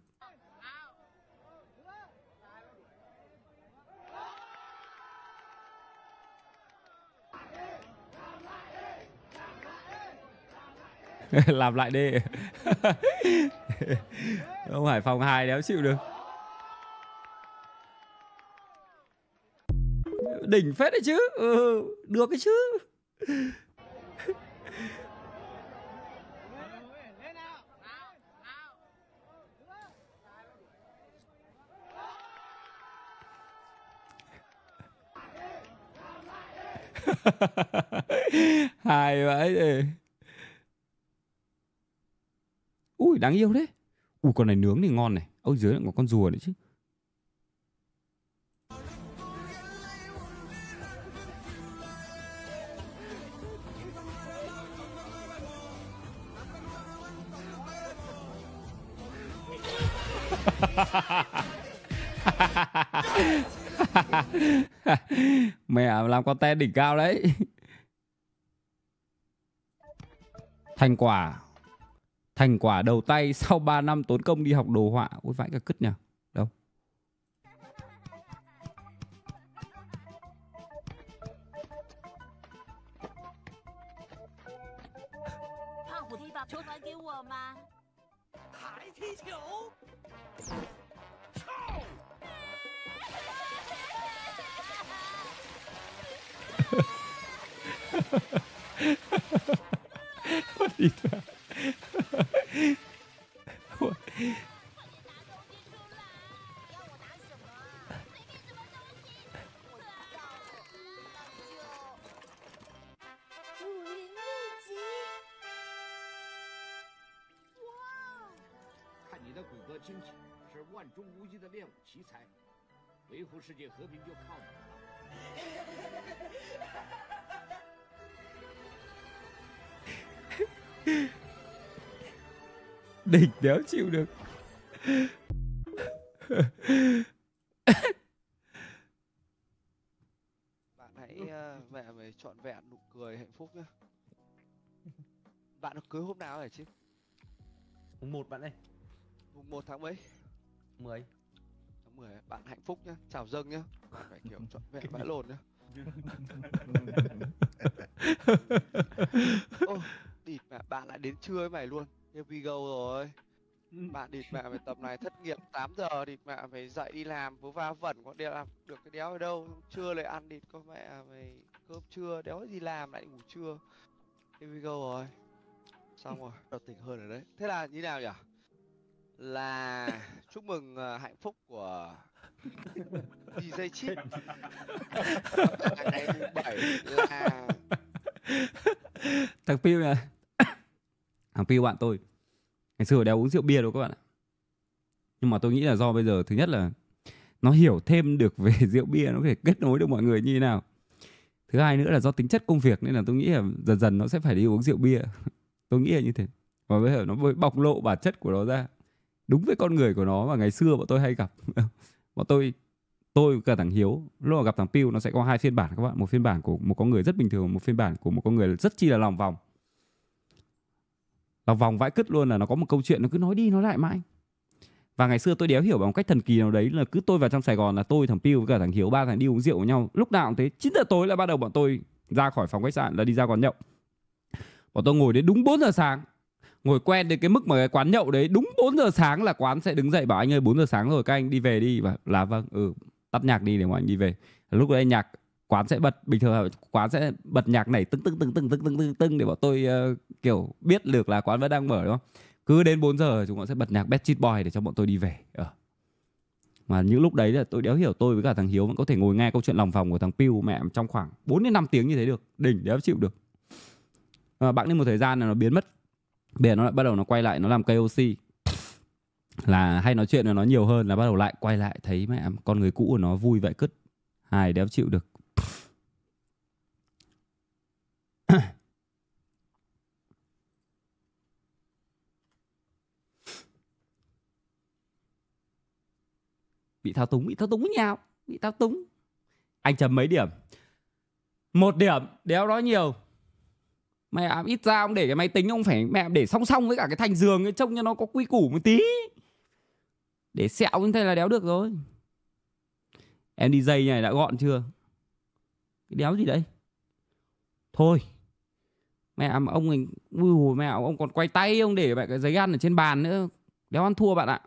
Làm lại đi. Ông Hải Phòng 2 đéo chịu được. Đỉnh phết đấy chứ. Ừ, được cái chứ. Hài vãi rồi. Ui đáng yêu đấy. Ui con này nướng thì ngon này. Ở dưới lại có con rùa nữa chứ. Mẹ làm content đỉnh cao đấy. Thành quả. Thành quả đầu tay sau 3 năm tốn công đi học đồ họa. Ôi vãi cả cứt nhỉ. Đâu. Đỉnh đéo chịu được. Bạn hãy mẹ mày trọn vẹn nụ cười hạnh phúc nhá. Bạn được cưới hôm nào hả chị? Mùng 1 bạn ơi. Mùng 1 tháng mấy? 10. Số 10, bạn hạnh phúc nhá, chào dâng nhá. Bạn phải kiểu trọn vẹn vãi lồn nhá. Ô, địt mẹ, bạn lại đến trưa với mày luôn. Here we go rồi. Bạn địt mẹ về tầm này thất nghiệp 8 giờ địt mẹ phải dậy đi làm vớ va vẩn, có đéo làm được cái đéo ở đâu. Trưa lại ăn địt con mẹ mày cơm trưa, đéo gì làm lại ngủ trưa. Here we go rồi. Xong rồi, đợt tỉnh hơn rồi đấy. Thế là như nào nhỉ? Là chúc mừng hạnh phúc của DJ Chip. Ngày 7 là thằng Piu này. Thằng Piu bạn tôi ngày xưa đéo uống rượu bia đâu các bạn ạ. Nhưng mà tôi nghĩ là do bây giờ thứ nhất là nó hiểu thêm được về rượu bia, nó có thể kết nối được mọi người như thế nào. Thứ hai nữa là do tính chất công việc nên là tôi nghĩ là dần dần nó sẽ phải đi uống rượu bia. Tôi nghĩ là như thế. Và bây giờ nó mới bộc lộ bản chất của nó ra. Đúng với con người của nó mà ngày xưa bọn tôi hay gặp. Bọn tôi cả thằng Hiếu, lúc mà gặp thằng Piu nó sẽ có hai phiên bản các bạn. Một phiên bản của một con người rất bình thường, một phiên bản của một con người rất chi là lòng vòng. Lòng vòng vãi cứt luôn, là nó có một câu chuyện nó cứ nói đi nói lại mãi. Và ngày xưa tôi đéo hiểu bằng cách thần kỳ nào đấy là cứ tôi vào trong Sài Gòn là tôi, thằng Piu với cả thằng Hiếu, ba thằng đi uống rượu với nhau. Lúc nào cũng thế, 9 giờ tối là bắt đầu bọn tôi ra khỏi phòng khách sạn là đi ra quán nhậu. Bọn tôi ngồi đến đúng 4 giờ sáng. Ngồi quen đến cái mức mà cái quán nhậu đấy đúng 4 giờ sáng là quán sẽ đứng dậy bảo anh ơi 4 giờ sáng rồi các anh đi về đi. Và là vâng, tắt nhạc đi để mà anh đi về. Lúc đấy nhạc quán sẽ bật, bình thường quán sẽ bật nhạc này tưng tưng tưng để bọn tôi kiểu biết được là quán vẫn đang mở đúng không? Cứ đến 4 giờ chúng nó sẽ bật nhạc Bad Street Boy để cho bọn tôi đi về. Mà những lúc đấy là tôi đéo hiểu tôi với cả thằng Hiếu vẫn có thể ngồi nghe câu chuyện lòng vòng của thằng Piu mẹ trong khoảng 4 đến 5 tiếng như thế được. Đỉnh, đéo chịu được. Và bạn đến một thời gian là nó biến mất. Bây giờ nó lại bắt đầu nó quay lại, nó làm KOC là hay nói chuyện là nó nhiều hơn, là bắt đầu lại quay lại thấy mẹ con người cũ của nó vui vậy cứt, hài đéo chịu được. Bị thao túng. Anh chấm mấy điểm? 1 điểm, đéo nói nhiều. Mẹ ít ra ông để cái máy tính ông phải mẹ để song song với cả cái thành giường ấy, trông cho nó có quy củ một tí. Để sẹo như thế là đéo được rồi. Em đi dây này đã gọn chưa? Cái đéo gì đấy? Thôi mẹ ông mình ui mẹ ông còn quay tay ông để mẹ cái giấy ăn ở trên bàn nữa. Đéo ăn thua bạn ạ.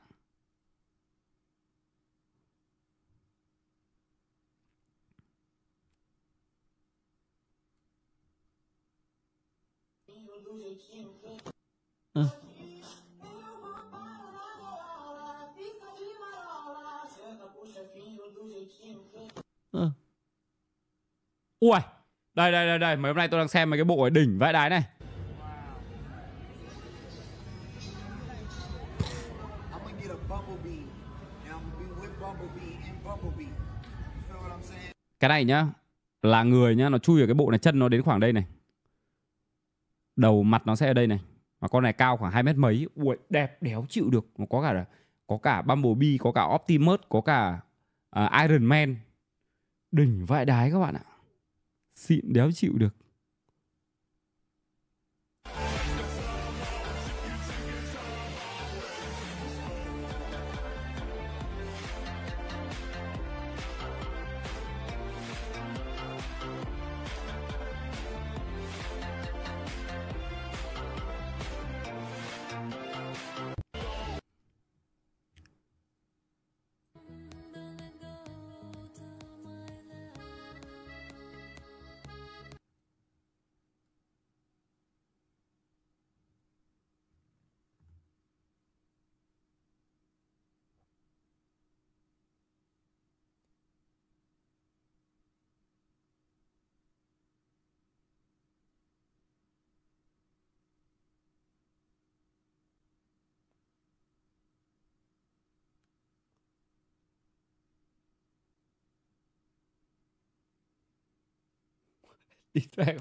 Ui, đây, mấy hôm nay tôi đang xem mấy cái bộ ở đỉnh vãi đái này. Cái này nhá, là người nhá, nó chui ở cái bộ này, chân nó đến khoảng đây này. Đầu mặt nó sẽ ở đây này. Mà con này cao khoảng 2m mấy. Ui, đẹp đéo chịu được. Nó có cả Bumblebee, có cả Optimus, có cả Iron Man. Đỉnh vãi đái các bạn ạ. Xịn đéo chịu được.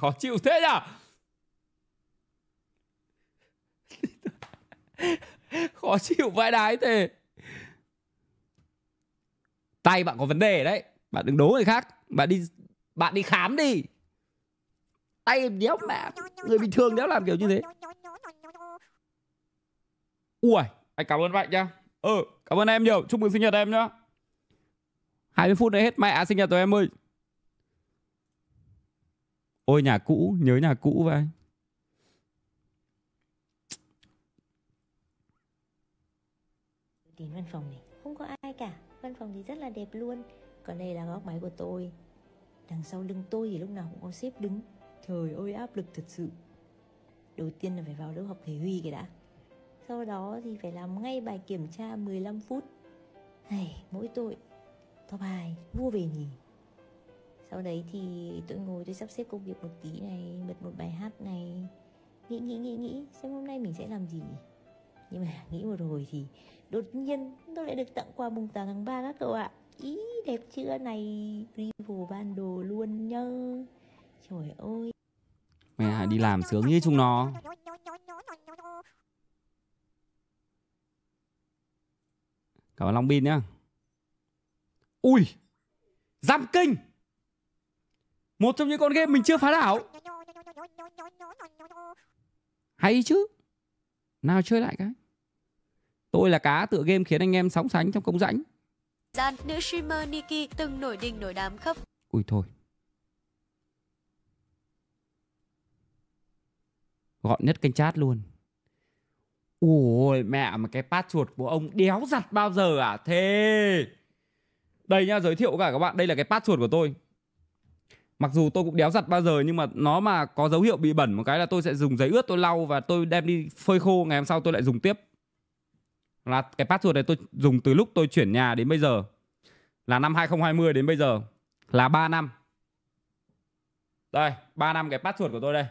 Khó chịu thế nhở? Khó chịu vãi đái thế. Tay bạn có vấn đề đấy. Bạn đừng đố người khác. Bạn đi khám đi. Tay đéo mẹ. Người bình thường đéo làm kiểu như thế. Ui, anh cảm ơn bạn nha. Cảm ơn em nhiều. Chúc mừng sinh nhật em nhá. 20 phút nữa hết mẹ sinh nhật rồi em ơi. Ôi nhà cũ, nhớ nhà cũ vậy. Đến văn phòng này không có ai cả. Văn phòng thì rất là đẹp luôn. Còn đây là góc máy của tôi. Đằng sau lưng tôi thì lúc nào cũng có sếp đứng. Trời ơi áp lực thật sự. Đầu tiên là phải vào lớp học thể huy cái đã. Sau đó thì phải làm ngay bài kiểm tra 15 phút. Hay, mỗi tội top 2 vua về nhỉ. Sau đấy thì tôi ngồi tôi sắp xếp công việc một tí này, bật một bài hát này. Nghĩ xem hôm nay mình sẽ làm gì nhỉ. Nhưng mà nghĩ một hồi thì đột nhiên tôi lại được tặng quà mùng 8 tháng 3 các cậu ạ. Ý đẹp chưa này, rival ban đồ luôn nhá. Trời ơi. Mẹ đi làm sướng như chúng nó. Cảm ơn Long Bin nhá. Ui, Giam Kinh, một trong những con game mình chưa phá đảo. Hay chứ. Nào chơi lại cái. Tôi là cá tựa game khiến anh em sóng sánh trong công rãnh. Nữ streamer Nikki từng nổi đình nổi đám khóc. Ui thôi. Gọn nhất kênh chat luôn. Ui mẹ mà cái pad chuột của ông đéo giặt bao giờ à? Thế đây nha, giới thiệu cả các bạn, đây là cái pad chuột của tôi. Mặc dù tôi cũng đéo giặt bao giờ, nhưng mà nó mà có dấu hiệu bị bẩn một cái là tôi sẽ dùng giấy ướt tôi lau và tôi đem đi phơi khô, ngày hôm sau tôi lại dùng tiếp. Là cái pad chuột này tôi dùng từ lúc tôi chuyển nhà đến bây giờ, là năm 2020 đến bây giờ là 3 năm. Đây, 3 năm cái pad chuột của tôi đây.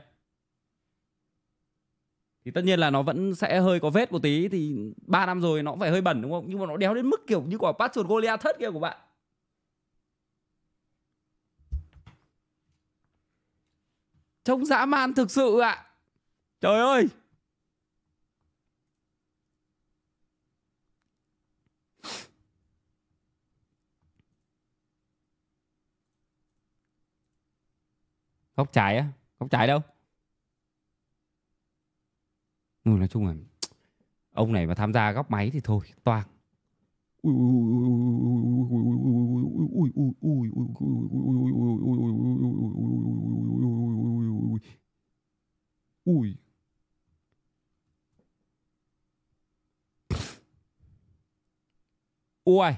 Thì tất nhiên là nó vẫn sẽ hơi có vết một tí, thì 3 năm rồi nó cũng phải hơi bẩn đúng không? Nhưng mà nó đéo đến mức kiểu như quả pad chuột Goliath thất kia của bạn. Trông dã man thực sự ạ. Trời ơi. Góc trái á? Góc trái đâu? Nói chung là ông này mà tham gia góc máy thì thôi toang. Ui. Ui.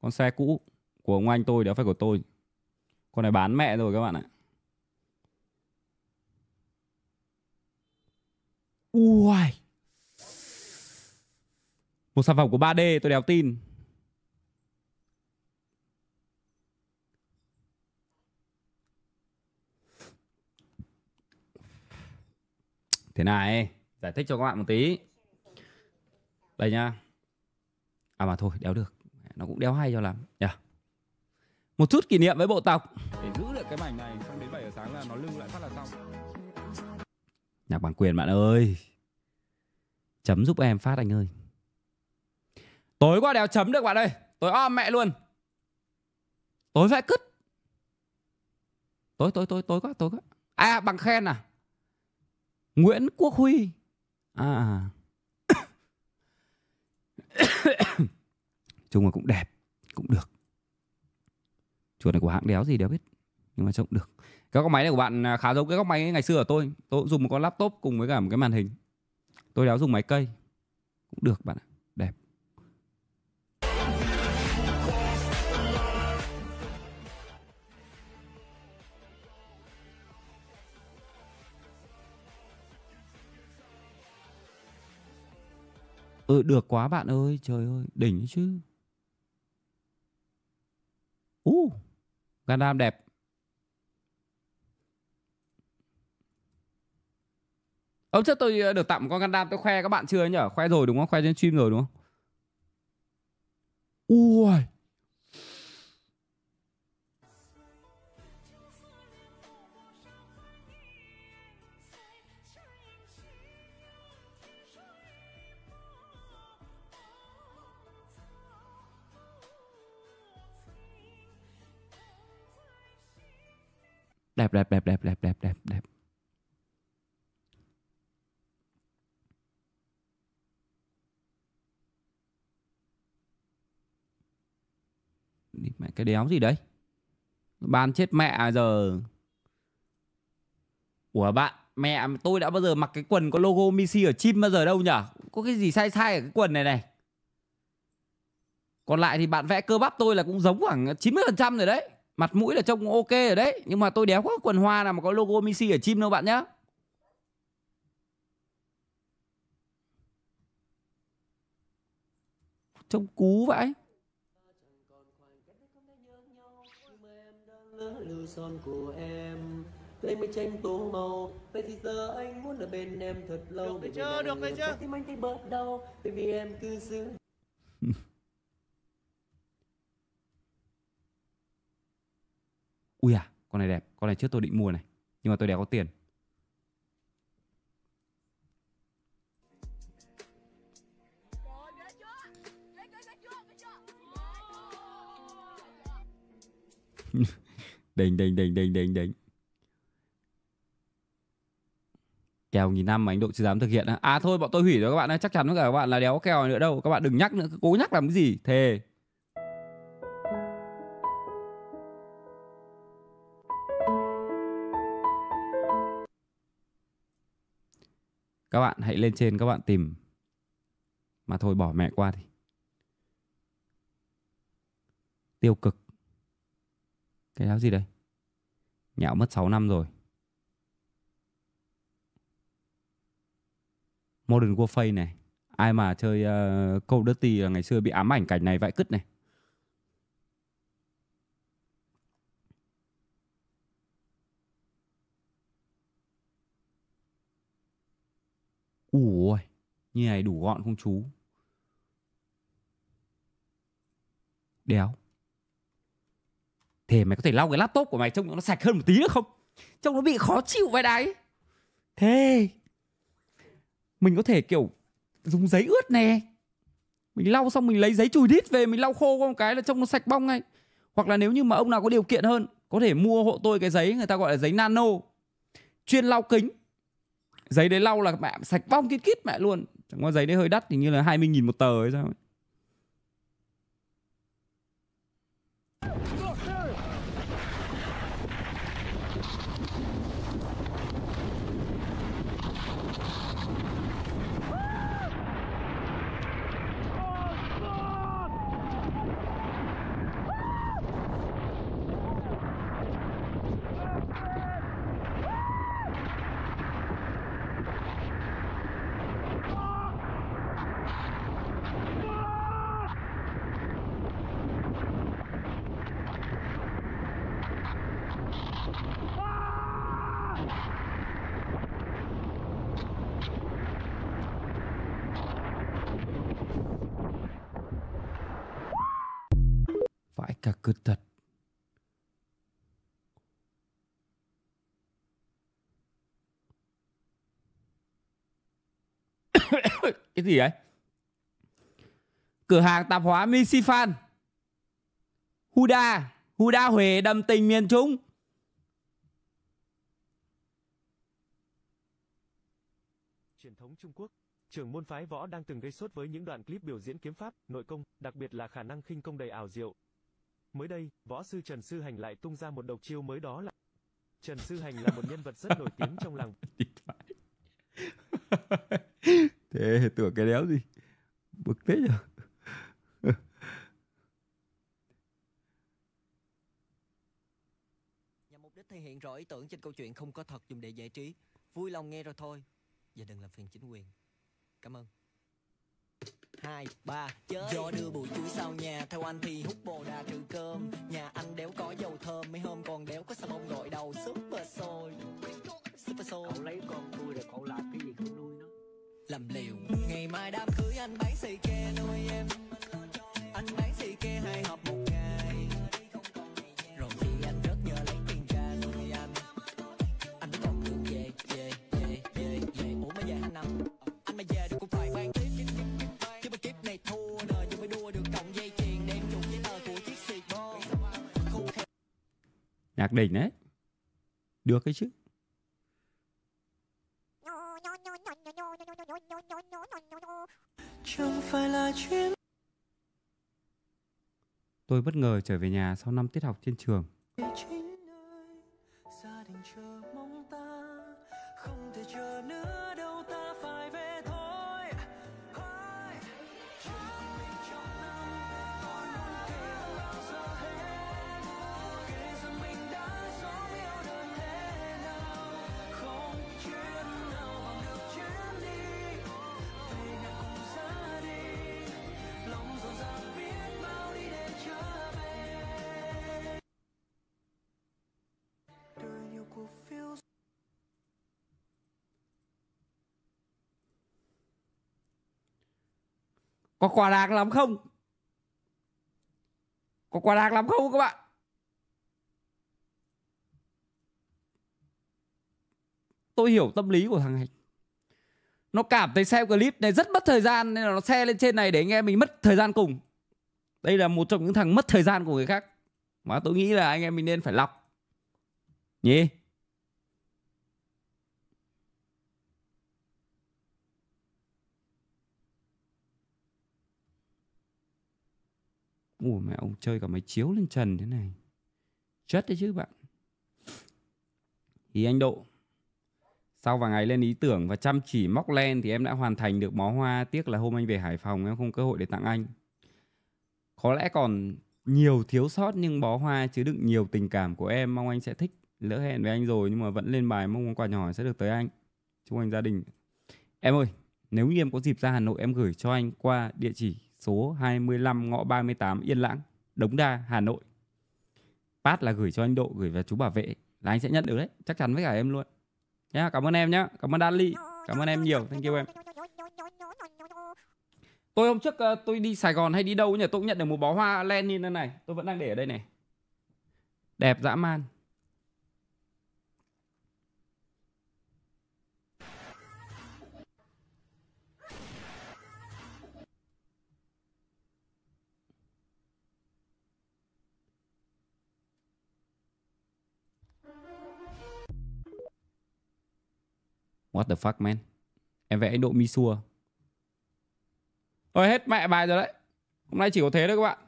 Con xe cũ của ông anh tôi, đéo phải của tôi. Con này bán mẹ rồi các bạn ạ. Ui. Một sản phẩm của 3D tôi đéo tin. Thế này, giải thích cho các bạn một tí. Đây nhá. À mà thôi, đéo được. Nó cũng đéo hay cho lắm. Một chút kỷ niệm với bộ tộc. Để giữ được cái mảnh này sang đến 7 giờ sáng là nó lưu lại phát là xong. Nhạc bản quyền bạn ơi. Chấm giúp em phát anh ơi. Tối qua đéo chấm được bạn ơi. Tối om mẹ luôn. Tối phải cứt. Tối quá. À bằng khen à. Nguyễn Quốc Huy. À. Chung là cũng đẹp. Cũng được. Chuột này của hãng đéo gì đéo biết. Nhưng mà trông được. Cái góc máy này của bạn khá giống cái góc máy ngày xưa của tôi. Tôi cũng dùng một con laptop cùng với cả một cái màn hình. Tôi đéo dùng máy cây. Cũng được bạn ạ. Đẹp. Ừ được quá bạn ơi. Trời ơi. Đỉnh chứ. Gundam đẹp. Hôm trước tôi được tặng con Gundam tôi khoe các bạn chưa nhỉ? Khoe rồi đúng không? Khoe trên stream rồi đúng không? Ui. Đẹp. Mẹ cái đéo gì đấy. Ban chết mẹ giờ. Ủa bạn, mẹ tôi đã bao giờ mặc cái quần có logo Mixi ở chim bao giờ đâu nhở? Có cái gì sai sai ở cái quần này này. Còn lại thì bạn vẽ cơ bắp tôi là cũng giống khoảng 90% rồi đấy. Mặt mũi là trông ok rồi đấy. Nhưng mà tôi đéo có quần hoa nào mà có logo Mixi ở chim đâu bạn nhá. Trông cú vậy. Lưu son của em, đây mới tranh tô màu. Vậy thì giờ anh muốn ở bên em thật lâu. Được chưa? Được rồi chứ? Tim anh thấy bớt đau, bởi vì em cứ giữ. Ui à, con này đẹp, con này trước tôi định mua này, nhưng mà tôi đéo có tiền. Đỉnh. Kèo nghìn năm mà anh Độ chưa dám thực hiện. À thôi bọn tôi hủy rồi các bạn ơi. Chắc chắn với cả các bạn là đéo kèo nữa đâu. Các bạn đừng nhắc nữa. Cứ cố nhắc làm cái gì. Thề. Các bạn hãy lên trên các bạn tìm. Mà thôi bỏ mẹ qua thì. Tiêu cực. Cái áo gì đây? Nhạo mất 6 năm rồi. Modern Warfare này. Ai mà chơi Call of Duty là ngày xưa bị ám ảnh cảnh này vãi cứt này. Ui, như này đủ gọn không chú? Đéo. Thế mày có thể lau cái laptop của mày trông nó sạch hơn một tí nữa không? Trông nó bị khó chịu vậy đấy. Thế mình có thể kiểu dùng giấy ướt nè, mình lau xong mình lấy giấy chùi đít về mình lau khô qua một cái là trông nó sạch bong ngay. Hoặc là nếu như mà ông nào có điều kiện hơn, có thể mua hộ tôi cái giấy người ta gọi là giấy nano, chuyên lau kính. Giấy đấy lau là mẹ sạch bong kít kít mẹ luôn. Chẳng qua giấy đấy hơi đắt, thì như là 20.000 một tờ hay sao ấy. Cả cực thật. Cái gì đấy? Cửa hàng tạp hóa Mixi Fan Huda Huế đầm tình miền Trung. Truyền thống Trung Quốc, trưởng môn phái võ đang từng gây sốt với những đoạn clip biểu diễn kiếm pháp, nội công, đặc biệt là khả năng khinh công đầy ảo diệu. Mới đây, võ sư Trần Sư Hành lại tung ra một độc chiêu mới đó là... Trần Sư Hành là một nhân vật rất nổi tiếng trong làng. Thế tưởng cái đéo gì? Bực thế nhở? Nhằm mục đích thể hiện rõ ý tưởng trên câu chuyện không có thật dùng để giải trí. Vui lòng nghe rồi thôi. Và đừng làm phiền chính quyền. Cảm ơn. 2, 3 do đưa bụi chuối sau nhà, theo anh thì hút bồ đà trừ cơm. Nhà anh đéo có dầu thơm, mấy hôm còn đéo có xà bông gội đầu. Super sôi, super sôi. Cậu lấy con tôi rồi cậu làm cái gì không nuôi nó? Làm liều. Ngày mai đám cưới anh bán xì ke nuôi em. Anh bán xì ke 2 hộp một ngày. Rồi thì anh rất nhớ lấy tiền ra nuôi anh. Anh còn đường về. Ủa mới về anh năm? Anh mới về thì cũng phải mang tiếp. Nhạc đỉnh đấy. Được cái chứ. Tôi bất ngờ trở về nhà sau 5 tiết học trên trường. Có quả lạc lắm không? Có quả lạc lắm không các bạn? Tôi hiểu tâm lý của thằng Hạnh. Nó cảm thấy xem clip này rất mất thời gian nên là nó share lên trên này để anh em mình mất thời gian cùng. Đây là một trong những thằng mất thời gian của người khác mà tôi nghĩ là anh em mình nên phải lọc nhỉ. Ủa mẹ, ông chơi cả máy chiếu lên trần thế này. Chất đấy chứ bạn. Ý anh Độ. Sau vài ngày lên ý tưởng và chăm chỉ móc len thì em đã hoàn thành được bó hoa. Tiếc là hôm anh về Hải Phòng em không cơ hội để tặng anh. Có lẽ còn nhiều thiếu sót nhưng bó hoa chứa đựng nhiều tình cảm của em. Mong anh sẽ thích. Lỡ hẹn với anh rồi nhưng mà vẫn lên bài, mong món quà nhỏ sẽ được tới anh. Chúc anh gia đình. Em ơi, nếu như em có dịp ra Hà Nội em gửi cho anh qua địa chỉ số 25 ngõ 38 Yên Lãng, Đống Đa, Hà Nội. Pass là gửi cho anh Độ, gửi vào chú bảo vệ là anh sẽ nhận được đấy, chắc chắn với cả em luôn. Nhá, cảm ơn em nhá, cảm ơn Dali, cảm ơn em nhiều, thank you em. Tôi hôm trước tôi đi Sài Gòn hay đi đâu nhỉ, tôi cũng nhận được một bó hoa len như thế này, tôi vẫn đang để ở đây này. Đẹp dã man. What the fuck man. Em vẽ anh Độ Misua. Ôi hết mẹ bài rồi đấy. Hôm nay chỉ có thế thôi các bạn.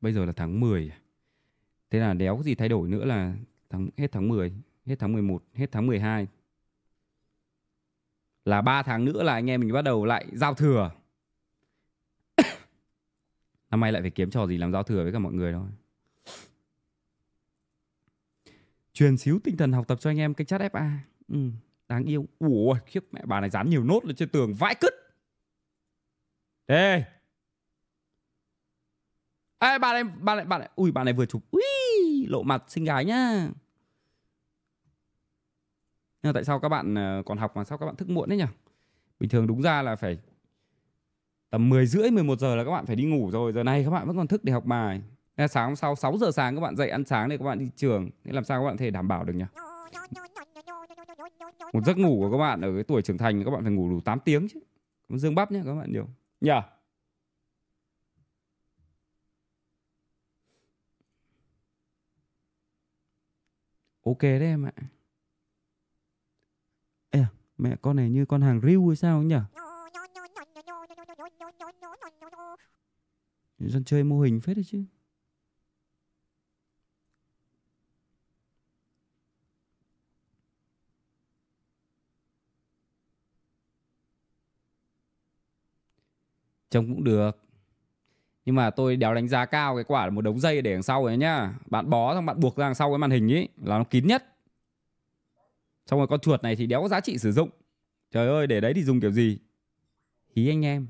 Bây giờ là tháng 10. Thế là đéo cái gì thay đổi nữa là hết tháng 10, hết tháng 11, hết tháng 12. Là 3 tháng nữa là anh em mình bắt đầu lại giao thừa. Năm nay lại phải kiếm trò gì làm giao thừa với cả mọi người thôi. Truyền xíu tinh thần học tập cho anh em kênh Chat FA. Đáng yêu. Ủa khiếp mẹ, bà này dán nhiều nốt lên trên tường vãi cứt. Ê. Ê bà này ui bà này vừa chụp. Ui lộ mặt xinh gái nhá. Nhưng tại sao các bạn còn học mà sao các bạn thức muộn đấy nhỉ? Bình thường đúng ra là phải tầm 10 rưỡi 11 giờ là các bạn phải đi ngủ rồi. Giờ này các bạn vẫn còn thức để học bài. Sáng hôm sau 6 giờ sáng các bạn dậy ăn sáng để các bạn đi trường. Thế làm sao các bạn có thể đảm bảo được nhỉ? Một giấc ngủ của các bạn ở cái tuổi trưởng thành các bạn phải ngủ đủ 8 tiếng chứ. Dương bắp nhé các bạn nhiều. Nhỉ? Yeah. Ok đấy em ạ. Mẹ con này như con hàng riu hay sao nhỉ? Dân chơi mô hình phết đấy chứ. Trông cũng được. Nhưng mà tôi đéo đánh giá cao cái quả là một đống dây để đằng sau ấy nhá. Bạn bó xong bạn buộc ra đằng sau cái màn hình ấy là nó kín nhất. Xong rồi con chuột này thì đéo có giá trị sử dụng. Trời ơi để đấy thì dùng kiểu gì? Hí anh em.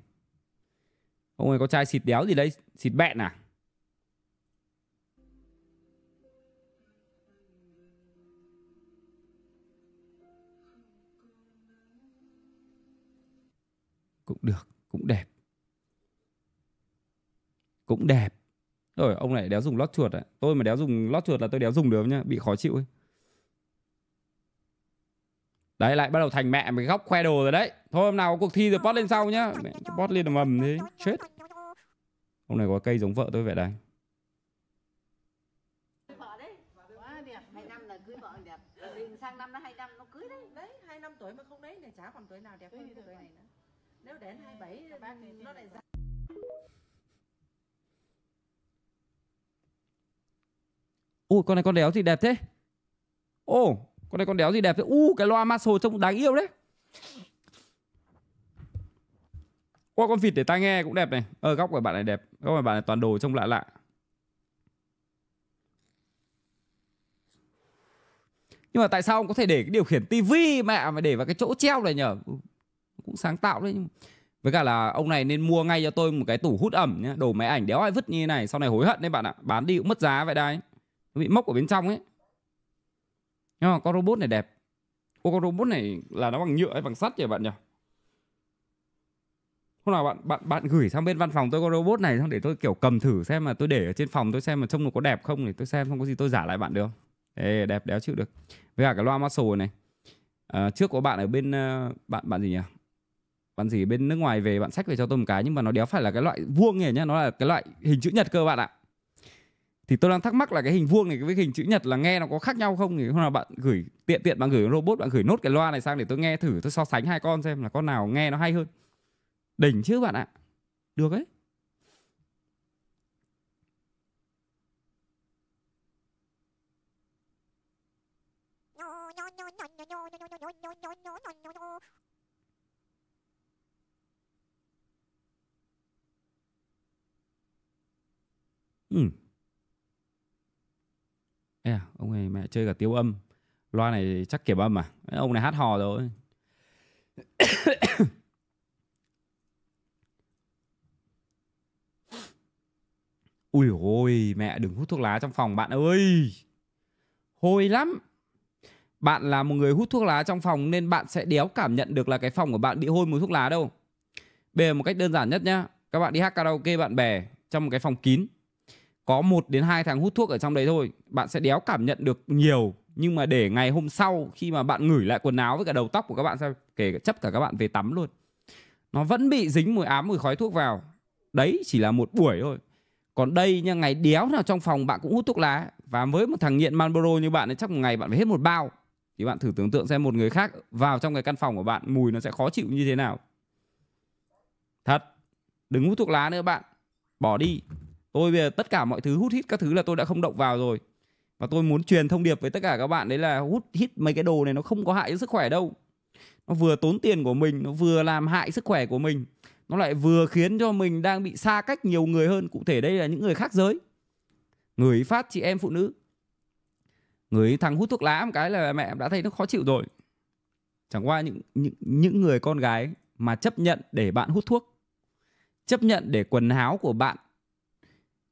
Ông ơi có chai xịt đéo gì đấy? Xịt bẹn à? Cũng được, cũng đẹp. Cũng đẹp. Rồi ông này đéo dùng lót chuột à? Tôi mà đéo dùng lót chuột là tôi đéo dùng được nhá. Bị khó chịu ấy. Đấy lại bắt đầu thành mẹ mình góc khoe đồ rồi đấy. Thôi hôm nào cuộc thi rồi post lên sau nhá. Post lên là mầm thế. Chết. Hôm nay có cây giống vợ tôi vậy đấy. 25 tuổi mà không đấy này chả còn tuổi nào đẹp hơn cái tuổi này nữa. Nếu đến 27 bác thì nó lại ra. Ui con này con đéo gì đẹp thế. Ô con này con đéo gì đẹp thế. Cái loa Marshall trông đáng yêu đấy. Ô con vịt để tai nghe cũng đẹp này. Góc của bạn này đẹp. Góc của bạn này toàn đồ trông lạ lạ. Nhưng mà tại sao ông có thể để cái điều khiển tivi mẹ mà để vào cái chỗ treo này nhở? Cũng sáng tạo đấy. Với cả là ông này nên mua ngay cho tôi một cái tủ hút ẩm nhá. Đồ máy ảnh đéo ai vứt như thế này, sau này hối hận đấy bạn ạ. Bán đi cũng mất giá vậy đấy. Nó bị mốc ở bên trong ấy. Nhưng mà con robot này đẹp. Ô con robot này là nó bằng nhựa hay bằng sắt nhỉ bạn nhỉ? Hôm nào bạn gửi sang bên văn phòng tôi con robot này xong để tôi kiểu cầm thử xem, mà tôi để ở trên phòng tôi xem mà trông nó có đẹp không, để tôi xem không có gì tôi giả lại bạn được không? Ê, đẹp đéo chịu được. Với cả cái loa Marshall này. Trước có bạn ở bên bạn gì nhỉ? Bạn gì bên nước ngoài về, bạn xách về cho tôi một cái, nhưng mà nó đéo phải là cái loại vuông này nhá, nó là cái loại hình chữ nhật cơ bạn ạ. Thì tôi đang thắc mắc là cái hình vuông này với hình chữ nhật là nghe nó có khác nhau không, thì hôm nào bạn gửi tiện bạn gửi robot, bạn gửi nốt cái loa này sang để tôi nghe thử, tôi so sánh hai con xem là con nào nghe nó hay hơn. Đỉnh chứ bạn ạ. Được đấy. Ông này mẹ chơi cả tiêu âm. Loa này chắc kiểm âm à? Ông này hát hò rồi. Ui ôi mẹ, đừng hút thuốc lá trong phòng bạn ơi. Hôi lắm. Bạn là một người hút thuốc lá trong phòng nên bạn sẽ đéo cảm nhận được là cái phòng của bạn bị hôi mùi thuốc lá đâu. Bây giờ một cách đơn giản nhất nhá, các bạn đi hát karaoke bạn bè trong một cái phòng kín, có 1 đến 2 thằng hút thuốc ở trong đấy thôi, bạn sẽ đéo cảm nhận được nhiều. Nhưng mà để ngày hôm sau khi mà bạn ngửi lại quần áo với cả đầu tóc của các bạn, kể cả chấp cả các bạn về tắm luôn, nó vẫn bị dính mùi ám mùi khói thuốc vào. Đấy chỉ là một buổi thôi. Còn đây nha, ngày đéo nào trong phòng bạn cũng hút thuốc lá. Và với một thằng nghiện Marlboro như bạn ấy, chắc một ngày bạn phải hết 1 bao. Thì bạn thử tưởng tượng xem một người khác vào trong cái căn phòng của bạn, mùi nó sẽ khó chịu như thế nào. Thật. Đừng hút thuốc lá nữa bạn. Bỏ đi. Tôi bây giờ tất cả mọi thứ hút hít các thứ là tôi đã không động vào rồi. Và tôi muốn truyền thông điệp với tất cả các bạn đấy là hút hít mấy cái đồ này nó không có hại cho sức khỏe đâu. Nó vừa tốn tiền của mình, nó vừa làm hại sức khỏe của mình, nó lại vừa khiến cho mình đang bị xa cách nhiều người hơn. Cụ thể đây là những người khác giới, người phát chị em phụ nữ. Người thằng hút thuốc lá một cái là mẹ em đã thấy nó khó chịu rồi. Chẳng qua những người con gái mà chấp nhận để bạn hút thuốc, chấp nhận để quần áo của bạn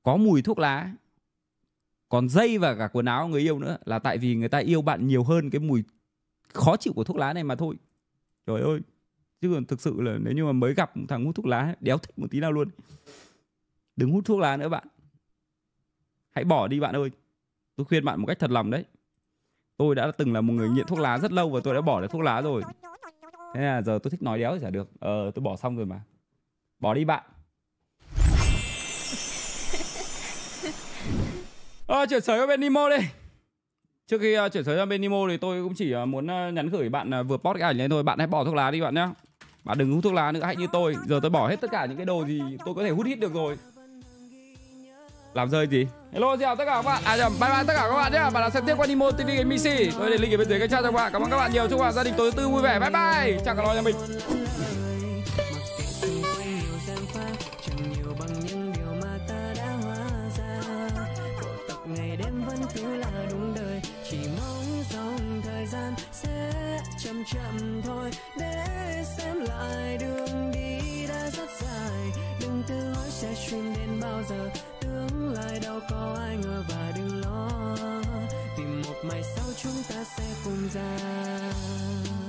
có mùi thuốc lá, còn dây và cả quần áo người yêu nữa, là tại vì người ta yêu bạn nhiều hơn cái mùi khó chịu của thuốc lá này mà thôi. Trời ơi. Chứ còn thực sự là nếu như mà mới gặp thằng hút thuốc lá, đéo thích một tí nào luôn. Đừng hút thuốc lá nữa bạn. Hãy bỏ đi bạn ơi. Tôi khuyên bạn một cách thật lòng đấy. Tôi đã từng là một người nghiện thuốc lá rất lâu và tôi đã bỏ được thuốc lá rồi. Thế là giờ tôi thích nói đéo thì chả được. Tôi bỏ xong rồi mà. Bỏ đi bạn. Chuyển sới qua bên Nemo đi. Trước khi chuyển sới ra bên Nemo thì tôi cũng chỉ muốn nhắn gửi bạn vừa post cái ảnh lên thôi. Bạn hãy bỏ thuốc lá đi bạn nhá. Bạn đừng hút thuốc lá nữa, hãy như tôi. Giờ tôi bỏ hết tất cả những cái đồ gì tôi có thể hút hít được rồi. Làm rơi gì? Hello, xin chào tất cả các bạn. Bye bye tất cả các bạn nhé. Bạn đã xem tiếp qua Nemo TV Game Mixi. Tôi để link ở bên dưới cái chat cho các bạn. Cảm ơn các bạn nhiều. Chúc các bạn gia đình tối thứ tư vui vẻ. Bye bye. Chào cả lo nhà mình. Sẽ chậm chậm thôi để xem lại đường đi đã rất dài. Đừng tự hỏi sẽ chìm đến bao giờ, tương lai đâu có ai ngờ, và đừng lo vì một mai sau chúng ta sẽ cùng già.